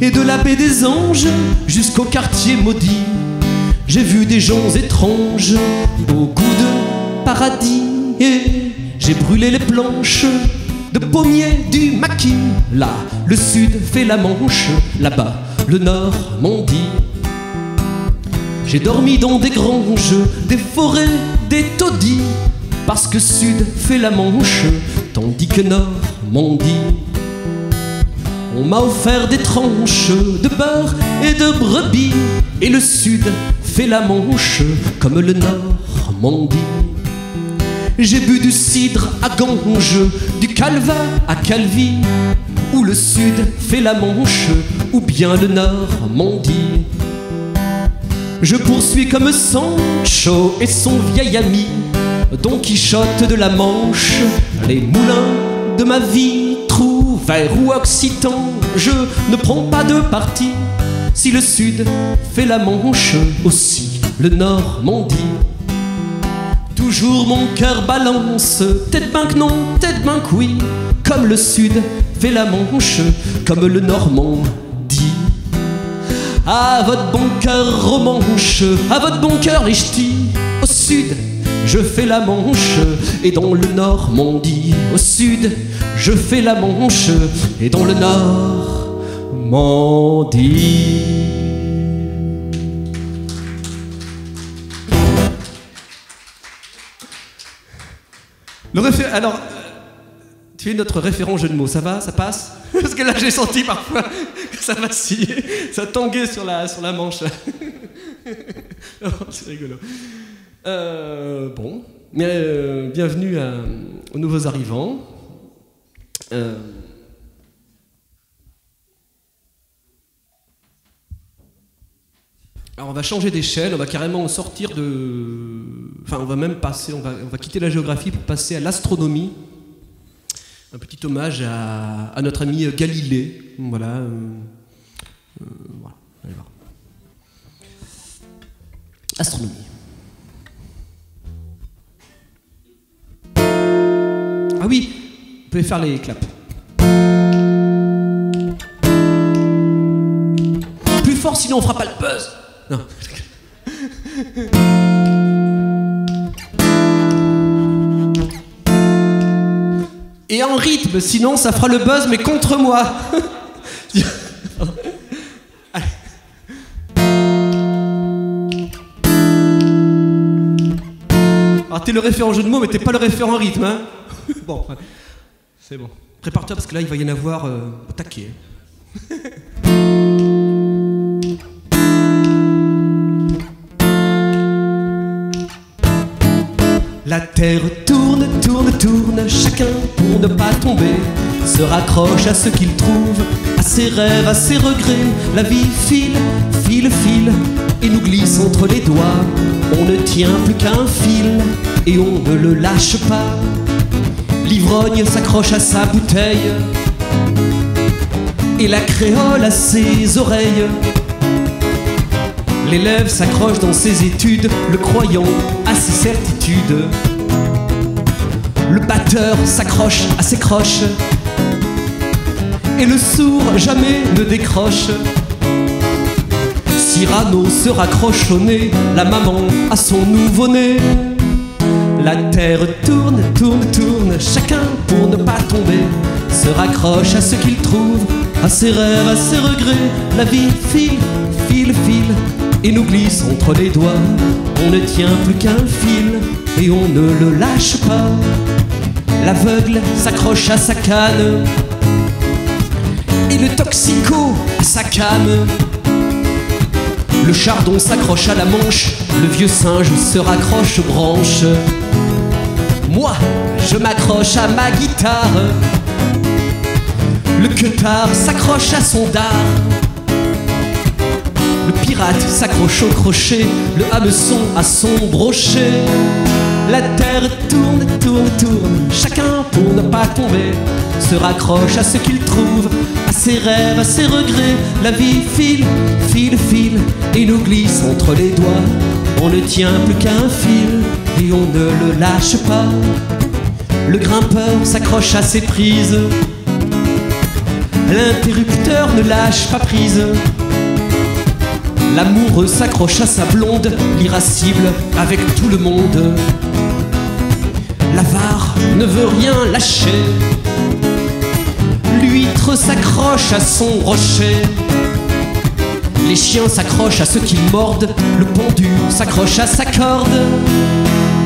Et de la baie des Anges jusqu'au quartier maudit, j'ai vu des gens étranges au goût de paradis. Et j'ai brûlé les planches de pommiers du maquis. Là, le sud fait la Manche, là-bas, le nord mendie. J'ai dormi dans des granges, des forêts, des taudis, parce que sud fait la Manche, tandis que nord mendie. On m'a offert des tranches de beurre et de brebis, et le sud fait la Manche, comme le nord mendie. J'ai bu du cidre à Gange, du calva à Calvi, où le sud fait la Manche, ou bien le nord mendie. Je poursuis comme Sancho et son vieil ami, Don Quichotte de la Manche, les moulins de ma vie. Trouvère ou occitan, je ne prends pas de parti, si le sud fait la Manche, aussi le nord mendie. Toujours mon cœur balance, tête banque non, tête banque oui, comme le sud fait la Manche, comme le nord mendie. À votre bon cœur romanche, à votre bon cœur les ch'tis, au sud, je fais la Manche, et dans le nord mendie. Au sud, je fais la Manche, et dans le nord mendie. Le réfé... Alors, tu es notre référent jeu de mots, ça va, ça passe? Parce que là, j'ai senti parfois que ça vacillait, ça tanguait sur la, sur la Manche. Oh, c'est rigolo. Euh, bon, mais euh, bienvenue à, aux nouveaux arrivants. Euh... Alors, on va changer d'échelle, on va carrément sortir de... Enfin, on va même passer, on va, on va quitter la géographie pour passer à l'astronomie. un petit hommage à, à notre ami Galilée. Voilà. Euh, euh, voilà. Allez voir. Astronomie. Ah oui, vous pouvez faire les claps. Plus fort, sinon on fera pas le buzz. Non. Et en rythme, sinon ça fera le buzz, mais contre moi. Alors t'es le référent jeu de mots, mais t'es pas le référent rythme, hein. Bon, c'est bon. Prépare-toi parce que là il va y en avoir euh, au taquet. La terre tourne, tourne, tourne, chacun pour ne pas tomber se raccroche à ce qu'il trouve, à ses rêves, à ses regrets. La vie file, file, file et nous glisse entre les doigts. On ne tient plus qu'à un fil et on ne le lâche pas. L'ivrogne s'accroche à sa bouteille et la créole à ses oreilles. L'élève s'accroche dans ses études, le croyant à ses certitudes. Le batteur s'accroche à ses croches et le sourd jamais ne décroche. Cyrano se raccroche au nez, la maman à son nouveau-né. La terre tourne, tourne, tourne, chacun pour ne pas tomber se raccroche à ce qu'il trouve, à ses rêves, à ses regrets. La vie file, file, file et nous glisse entre les doigts. On ne tient plus qu'un fil et on ne le lâche pas. L'aveugle s'accroche à sa canne et le toxico à sa canne. Le chardon s'accroche à la manche, le vieux singe se raccroche aux branches. Moi, je m'accroche à ma guitare. Le queutard s'accroche à son dard. Le pirate s'accroche au crochet, le hameçon à son brochet. La terre tourne, tourne, tourne, chacun pour ne pas tomber se raccroche à ce qu'il trouve, à ses rêves, à ses regrets. La vie file, file, file et nous glisse entre les doigts. On ne tient plus qu'à un fil et on ne le lâche pas. Le grimpeur s'accroche à ses prises, l'interrupteur ne lâche pas prise. L'amoureux s'accroche à sa blonde, l'irascible avec tout le monde. L'avare ne veut rien lâcher, l'huître s'accroche à son rocher. Les chiens s'accrochent à ceux qu'ils mordent, le pendu s'accroche à sa corde.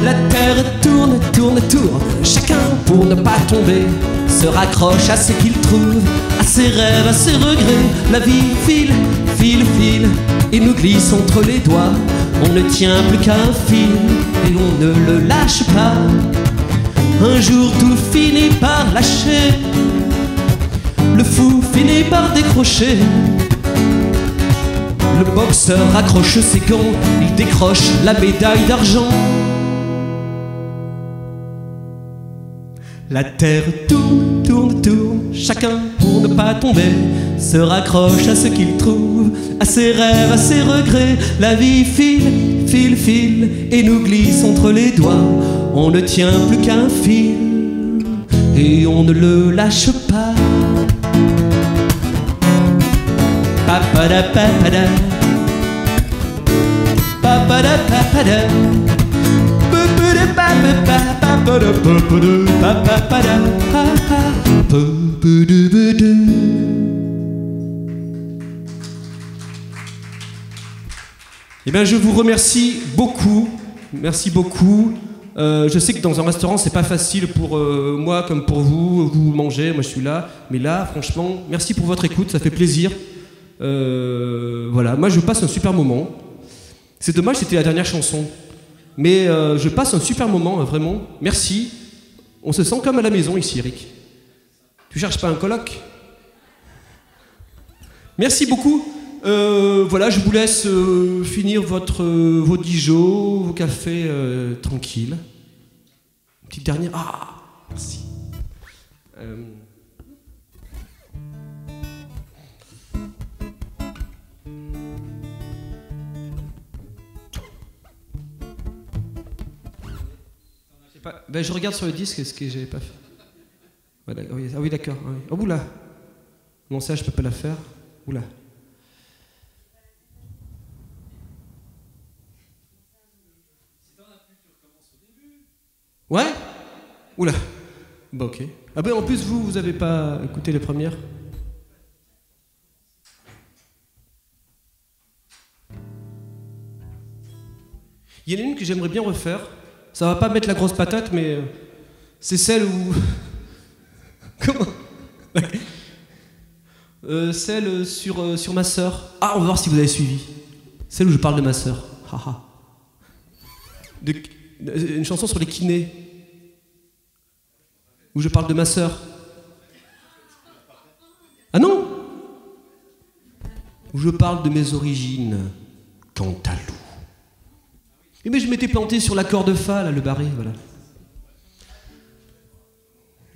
La terre tourne, tourne, tourne, chacun pour ne pas tomber se raccroche à ce qu'il trouve, à ses rêves, à ses regrets. La vie file, file, file et nous glisse entre les doigts. On ne tient plus qu'à un fil et on ne le lâche pas. Un jour tout finit par lâcher, le fou finit par décrocher. Le boxeur accroche ses gants, il décroche la médaille d'argent. La terre tourne, tourne, tourne, chacun pour ne pas tomber se raccroche à ce qu'il trouve, à ses rêves, à ses regrets. La vie file, file, file et nous glisse entre les doigts. On ne tient plus qu'un fil et on ne le lâche pas. Papada papada, papada papada, papada papada. Eh bien, je vous remercie beaucoup, merci beaucoup. Euh, je sais que dans un restaurant, c'est pas facile pour euh, moi comme pour vous. Vous mangez, moi je suis là, mais là, franchement, merci pour votre écoute, ça fait plaisir. Euh, voilà, moi je passe un super moment. C'est dommage, c'était la dernière chanson. Mais euh, je passe un super moment, hein, vraiment. Merci. On se sent comme à la maison ici, Eric. Tu cherches pas un coloc? Merci beaucoup. Euh, voilà, je vous laisse euh, finir votre, euh, vos dijots, vos cafés euh, tranquilles. Une petite dernière. Ah, merci. Euh... Pas... Ben, je regarde sur le disque ce que j'avais pas fait. Voilà. Ah oui, d'accord. Ah oui. Oh, oula. Non, ça, je peux pas la faire. Oula. Ouais? Oula. Bah ok. Ah ben en plus vous, vous avez pas écouté les premières? Il y en a une que j'aimerais bien refaire. Ça va pas mettre la grosse patate, mais c'est celle où... Comment? euh, Celle sur, euh, sur ma sœur. Ah, on va voir si vous avez suivi. Celle où je parle de ma sœur. Haha. De... Une chanson sur les kinés, où je parle de ma sœur. Ah non? Où je parle de mes origines, Cantalou. Et mais je m'étais planté sur l'accord de Fa, là, le barré, voilà.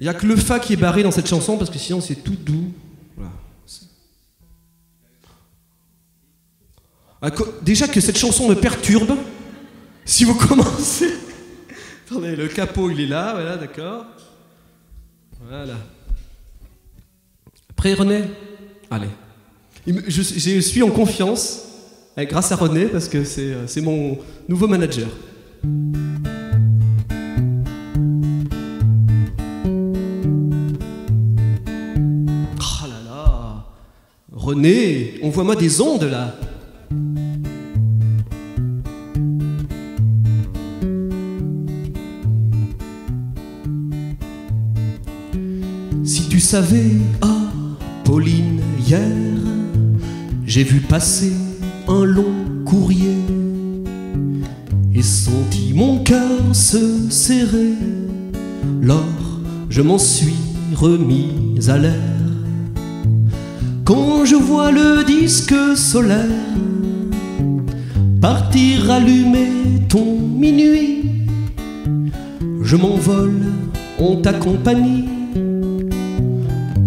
Il n'y a que le Fa qui est barré dans cette chanson, parce que sinon c'est tout doux. Voilà. Ah, déjà que cette chanson me perturbe. Si vous commencez... Attendez, le capot, il est là, voilà, d'accord. Voilà. Après, René. Allez. Je, je suis en confiance, grâce à René, parce que c'est mon nouveau manager. Oh là là. René, on voit moi des ondes, là. Vous savez, ah, Pauline, hier, j'ai vu passer un long courrier et senti mon cœur se serrer. Lors, je m'en suis remise à l'air. Quand je vois le disque solaire partir allumer ton minuit, je m'envole en ta compagnie.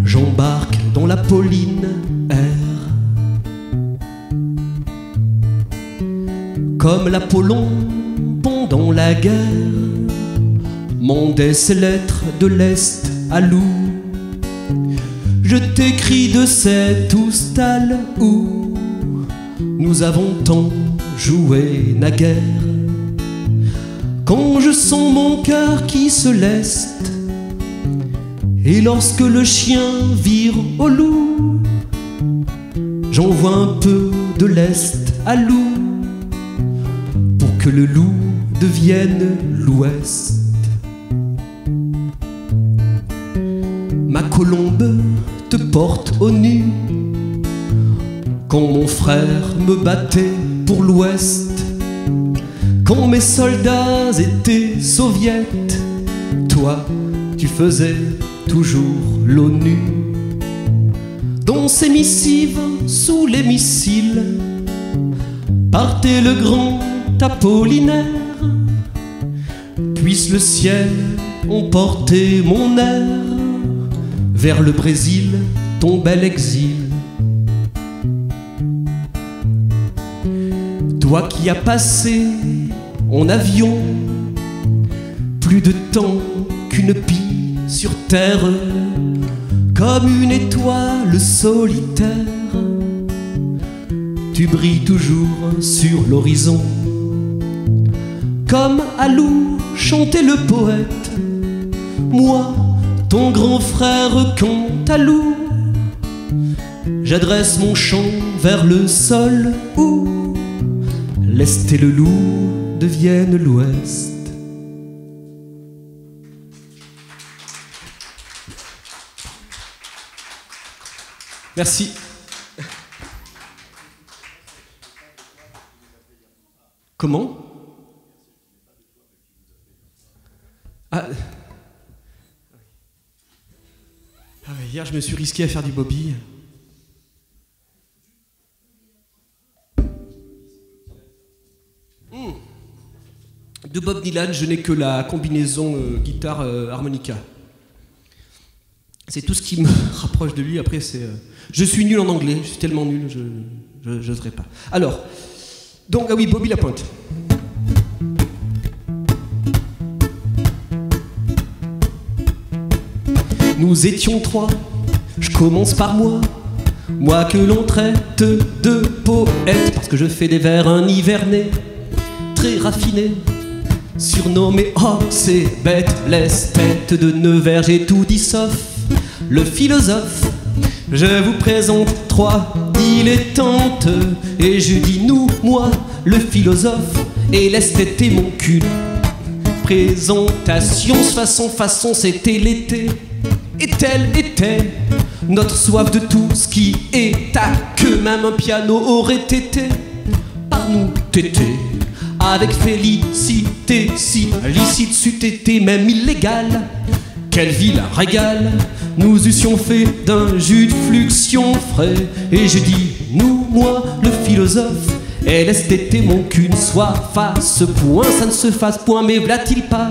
J'embarque dans la Pauline Air. Comme l'Apollon pendant la guerre mandait ses lettres de l'Est à Lou. Je t'écris de cette oustale où nous avons tant joué naguère. Quand je sens mon cœur qui se leste, et lorsque le chien vire au loup, j'envoie un peu de l'est à loup pour que le loup devienne l'ouest. Ma colombe te porte au nu quand mon frère me battait pour l'ouest, quand mes soldats étaient soviets, toi tu faisais toujours l'ONU. Dans ses missives, sous les missiles, partait le grand Apollinaire. Puisse le ciel emporter mon air vers le Brésil, ton bel exil. Toi qui as passé en avion plus de temps qu'une pie sur terre, comme une étoile solitaire, tu brilles toujours sur l'horizon. Comme à Lou chantait le poète, moi, ton grand frère Cantalou, j'adresse mon chant vers le sol où l'Est et le loup deviennent l'Ouest. Merci. Comment? Ah. Ah, hier, je me suis risqué à faire du bobby. Mmh. De Bob Dylan, je n'ai que la combinaison euh, guitare-harmonica. Euh, C'est tout ce qui me rapproche de lui. Après, c'est... Euh, je suis nul en anglais, je suis tellement nul, je n'oserais pas. Alors, donc, ah oui, Bobby Lapointe. Nous étions trois, je commence par moi. Moi que l'on traite de poète, parce que je fais des vers un hiverné, très raffiné, surnommé oh c'est bête, l'esthète de Nevers, j'ai tout dit sauf le philosophe. Je vous présente trois dilettantes, et je dis nous, moi, le philosophe, et l'esthète et mon cul. Présentation, façon, façon, c'était l'été, et tel était notre soif de tout ce qui est à que même un piano aurait été par nous tété avec félicité si licite c'eût été même illégal. Quelle ville régale nous eussions fait d'un jus de fluxion frais, et je dis nous, moi, le philosophe, et l'esthète mon qu'une soif à ce point ça ne se fasse point, mais v'là-t-il pas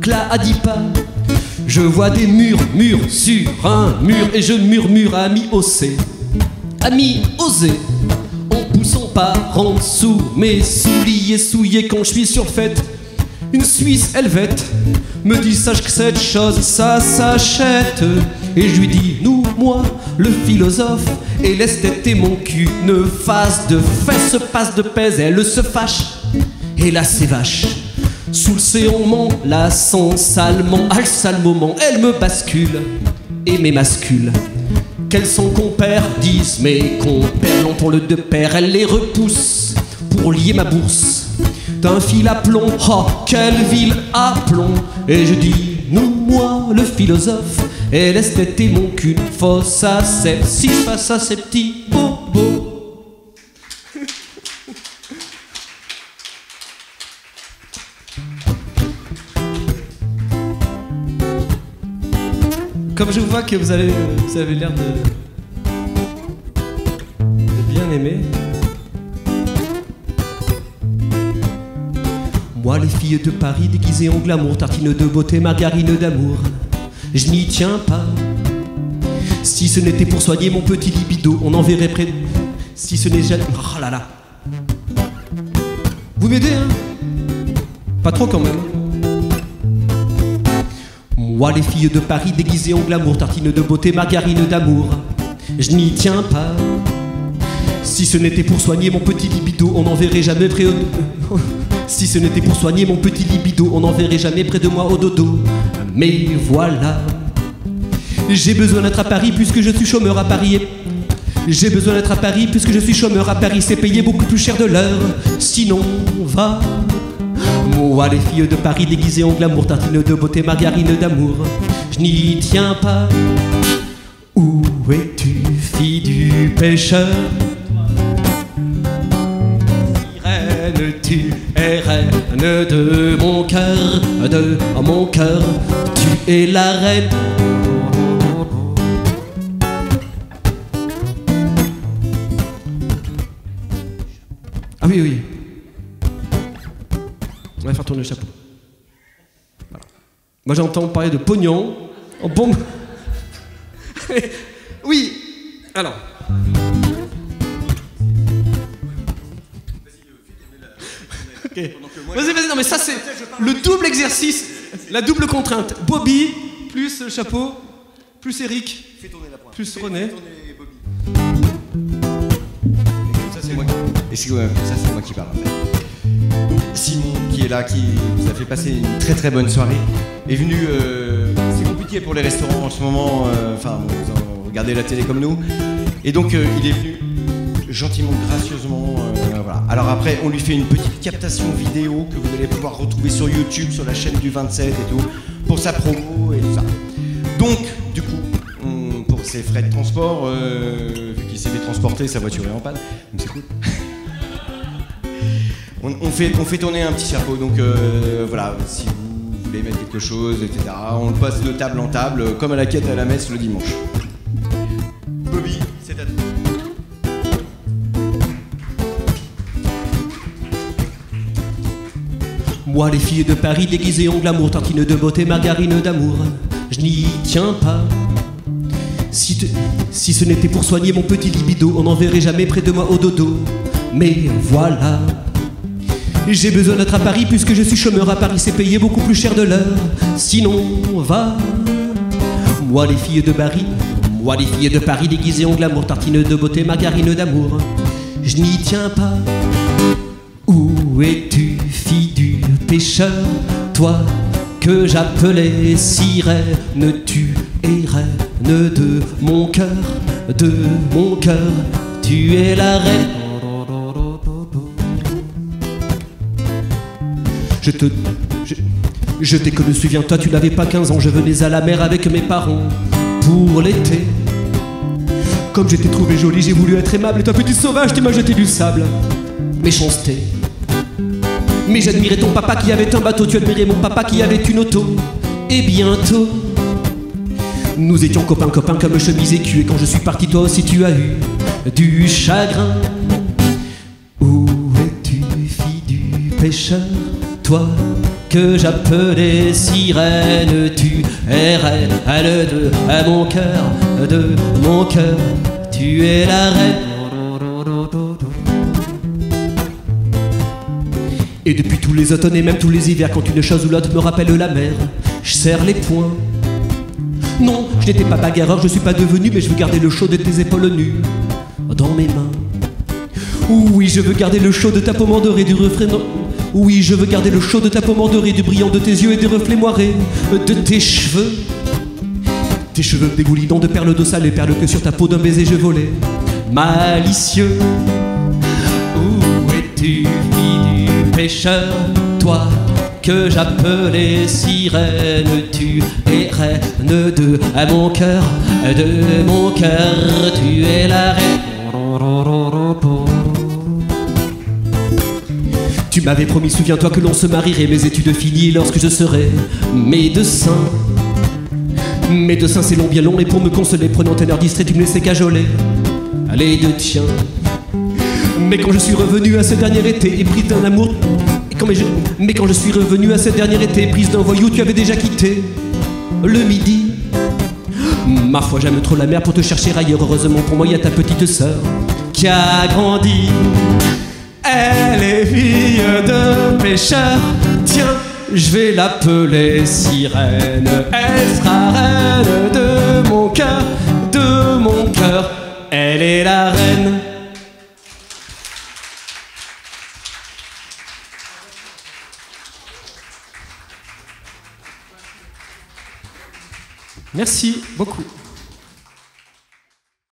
cla a dit pas. Je vois des murmures sur un mur et je murmure à mi-ossé, à mi-osé, en poussant par en dessous mes souliers souillés quand je suis surfaite. Une Suisse helvète me dit sache que cette chose ça s'achète, et je lui dis nous, moi, le philosophe, et l'esthète et mon cul ne fasse de fait, se passe de pèse, elle se fâche, et là c'est vache. Sous le séant, la sens allemand, à sale moment, elle me bascule et m'émascule. Qu'elles sont compères, disent mes compères, l'entend le deux pères, elle les repousse pour lier ma bourse d'un fil à plomb. Oh, quelle ville à plomb! Et je dis, nous, moi, le philosophe, et l'esthète et mon cul, fausse à ses, si face à ses petits bobos. Comme je vois que vous avez, vous avez l'air de, de bien aimer. Moi, les filles de Paris déguisées en glamour, tartines de beauté, margarine d'amour, je n'y tiens pas. Si ce n'était pour soigner mon petit libido, on enverrait près de... Si ce n'est jamais... Oh là là. Vous m'aidez, hein? Pas trop quand même. Moi, les filles de Paris déguisées en glamour, tartines de beauté, margarine d'amour, je n'y tiens pas. Si ce n'était pour soigner mon petit libido, on n'enverrait jamais près au... Si ce n'était pour soigner mon petit libido, on n'enverrait jamais près de moi au dodo. Mais voilà, j'ai besoin d'être à Paris puisque je suis chômeur à Paris. Et... J'ai besoin d'être à Paris puisque je suis chômeur à Paris, c'est payé beaucoup plus cher de l'heure. Sinon, on va... Moi, les filles de Paris déguisées en glamour, tartines de beauté, margarine d'amour, je n'y tiens pas. Où es-tu, fille du pêcheur? Sirène-tu, es reine de mon cœur, de mon cœur, tu es la reine. Ah oui, oui. On va faire tourner le chapeau. Voilà. Moi j'entends parler de pognon en bombe. Oui. Alors. Okay. Vas-y, vas-y. Non mais ça c'est le double exercice, la double contrainte. Bobby plus le chapeau plus Eric plus René. Et c'est moi qui parle en fait. Simon qui est là, qui nous a fait passer une très très bonne soirée, est venu, euh, c'est compliqué pour les restaurants en ce moment, euh, enfin vous regardez la télé comme nous, et donc euh, il est venu gentiment, gracieusement, euh, voilà. Alors après on lui fait une petite captation vidéo que vous allez pouvoir retrouver sur YouTube, sur la chaîne du vingt-sept et tout, pour sa promo et tout ça. Donc du coup, on, pour ses frais de transport, euh, vu qu'il s'est fait transporter, sa voiture est en panne, donc c'est cool. On, on, fait, on fait tourner un petit chapeau, donc euh, voilà, si vous voulez mettre quelque chose, et cetera, on le passe de table en table, comme à la quête à la messe le dimanche. Bobby, c'est à toi. Moi, les filles de Paris déguisées en glamour, tartines de beauté, margarine d'amour, je n'y tiens pas. Si, te, si ce n'était pour soigner mon petit libido, on n'enverrait jamais près de moi au dodo. Mais voilà, j'ai besoin d'être à Paris puisque je suis chômeur. À Paris, c'est payé beaucoup plus cher de l'heure. Sinon, on va. Moi, les filles de Paris, moi, les filles de Paris déguisées en glamour, tartine de beauté, margarine d'amour. Je n'y tiens pas. Où es-tu, fille du pêcheur, toi que j'appelais sirène, tu es reine de mon cœur, de mon cœur, tu es la reine. Je te... Je, je t'ai connu, souviens-toi, tu n'avais pas quinze ans, je venais à la mer avec mes parents pour l'été. Comme j'étais trouvé jolie, j'ai voulu être aimable, et toi petit sauvage, tu m'as jeté du sable. Méchanceté. Mais j'admirais ton papa qui avait un bateau, tu admirais mon papa qui avait une auto. Et bientôt, nous étions copains, copains comme chemise et cul. Et quand je suis parti, toi aussi tu as eu du chagrin. Où es-tu, fille du pêcheur, toi que j'appelais sirène, tu es reine, à le deux, à mon cœur, de mon cœur, tu es la reine. Et depuis tous les automnes et même tous les hivers, quand une chose ou l'autre me rappelle la mer, je serre les poings. Non, je n'étais pas bagarreur, je suis pas devenu, mais je veux garder le chaud de tes épaules nues dans mes mains. Oui, je veux garder le chaud de ta peau mandorée, du refrain. Oui, je veux garder le chaud de ta peau mandorée, du brillant de tes yeux et des reflets moirés de tes cheveux. Tes cheveux dégoulinants de perles d'eau salée, perles que sur ta peau d'un baiser je volais malicieux. Où es-tu, pêcheur, toi que j'appelais sirène, tu es reine de à mon cœur, de mon cœur, tu es la reine. Tu m'avais promis, souviens-toi, que l'on se marierait, mes études finies lorsque je serai médecin. Médecin, c'est long, bien long, et pour me consoler, prenant un air distrait, tu me laissais cajoler. Allez, de tiens. Mais quand je suis revenu à ce dernier été, éprise d'un amour. Et quand mais, je... mais quand je suis revenu à ce dernier été, éprise d'un voyou, tu avais déjà quitté le midi. Ma foi, j'aime trop la mer pour te chercher ailleurs. Heureusement pour moi, il y a ta petite sœur qui a grandi. Elle est fille de pêcheur. Tiens, je vais l'appeler sirène. Elle sera reine de mon cœur, de mon cœur. Elle est la reine. Merci beaucoup.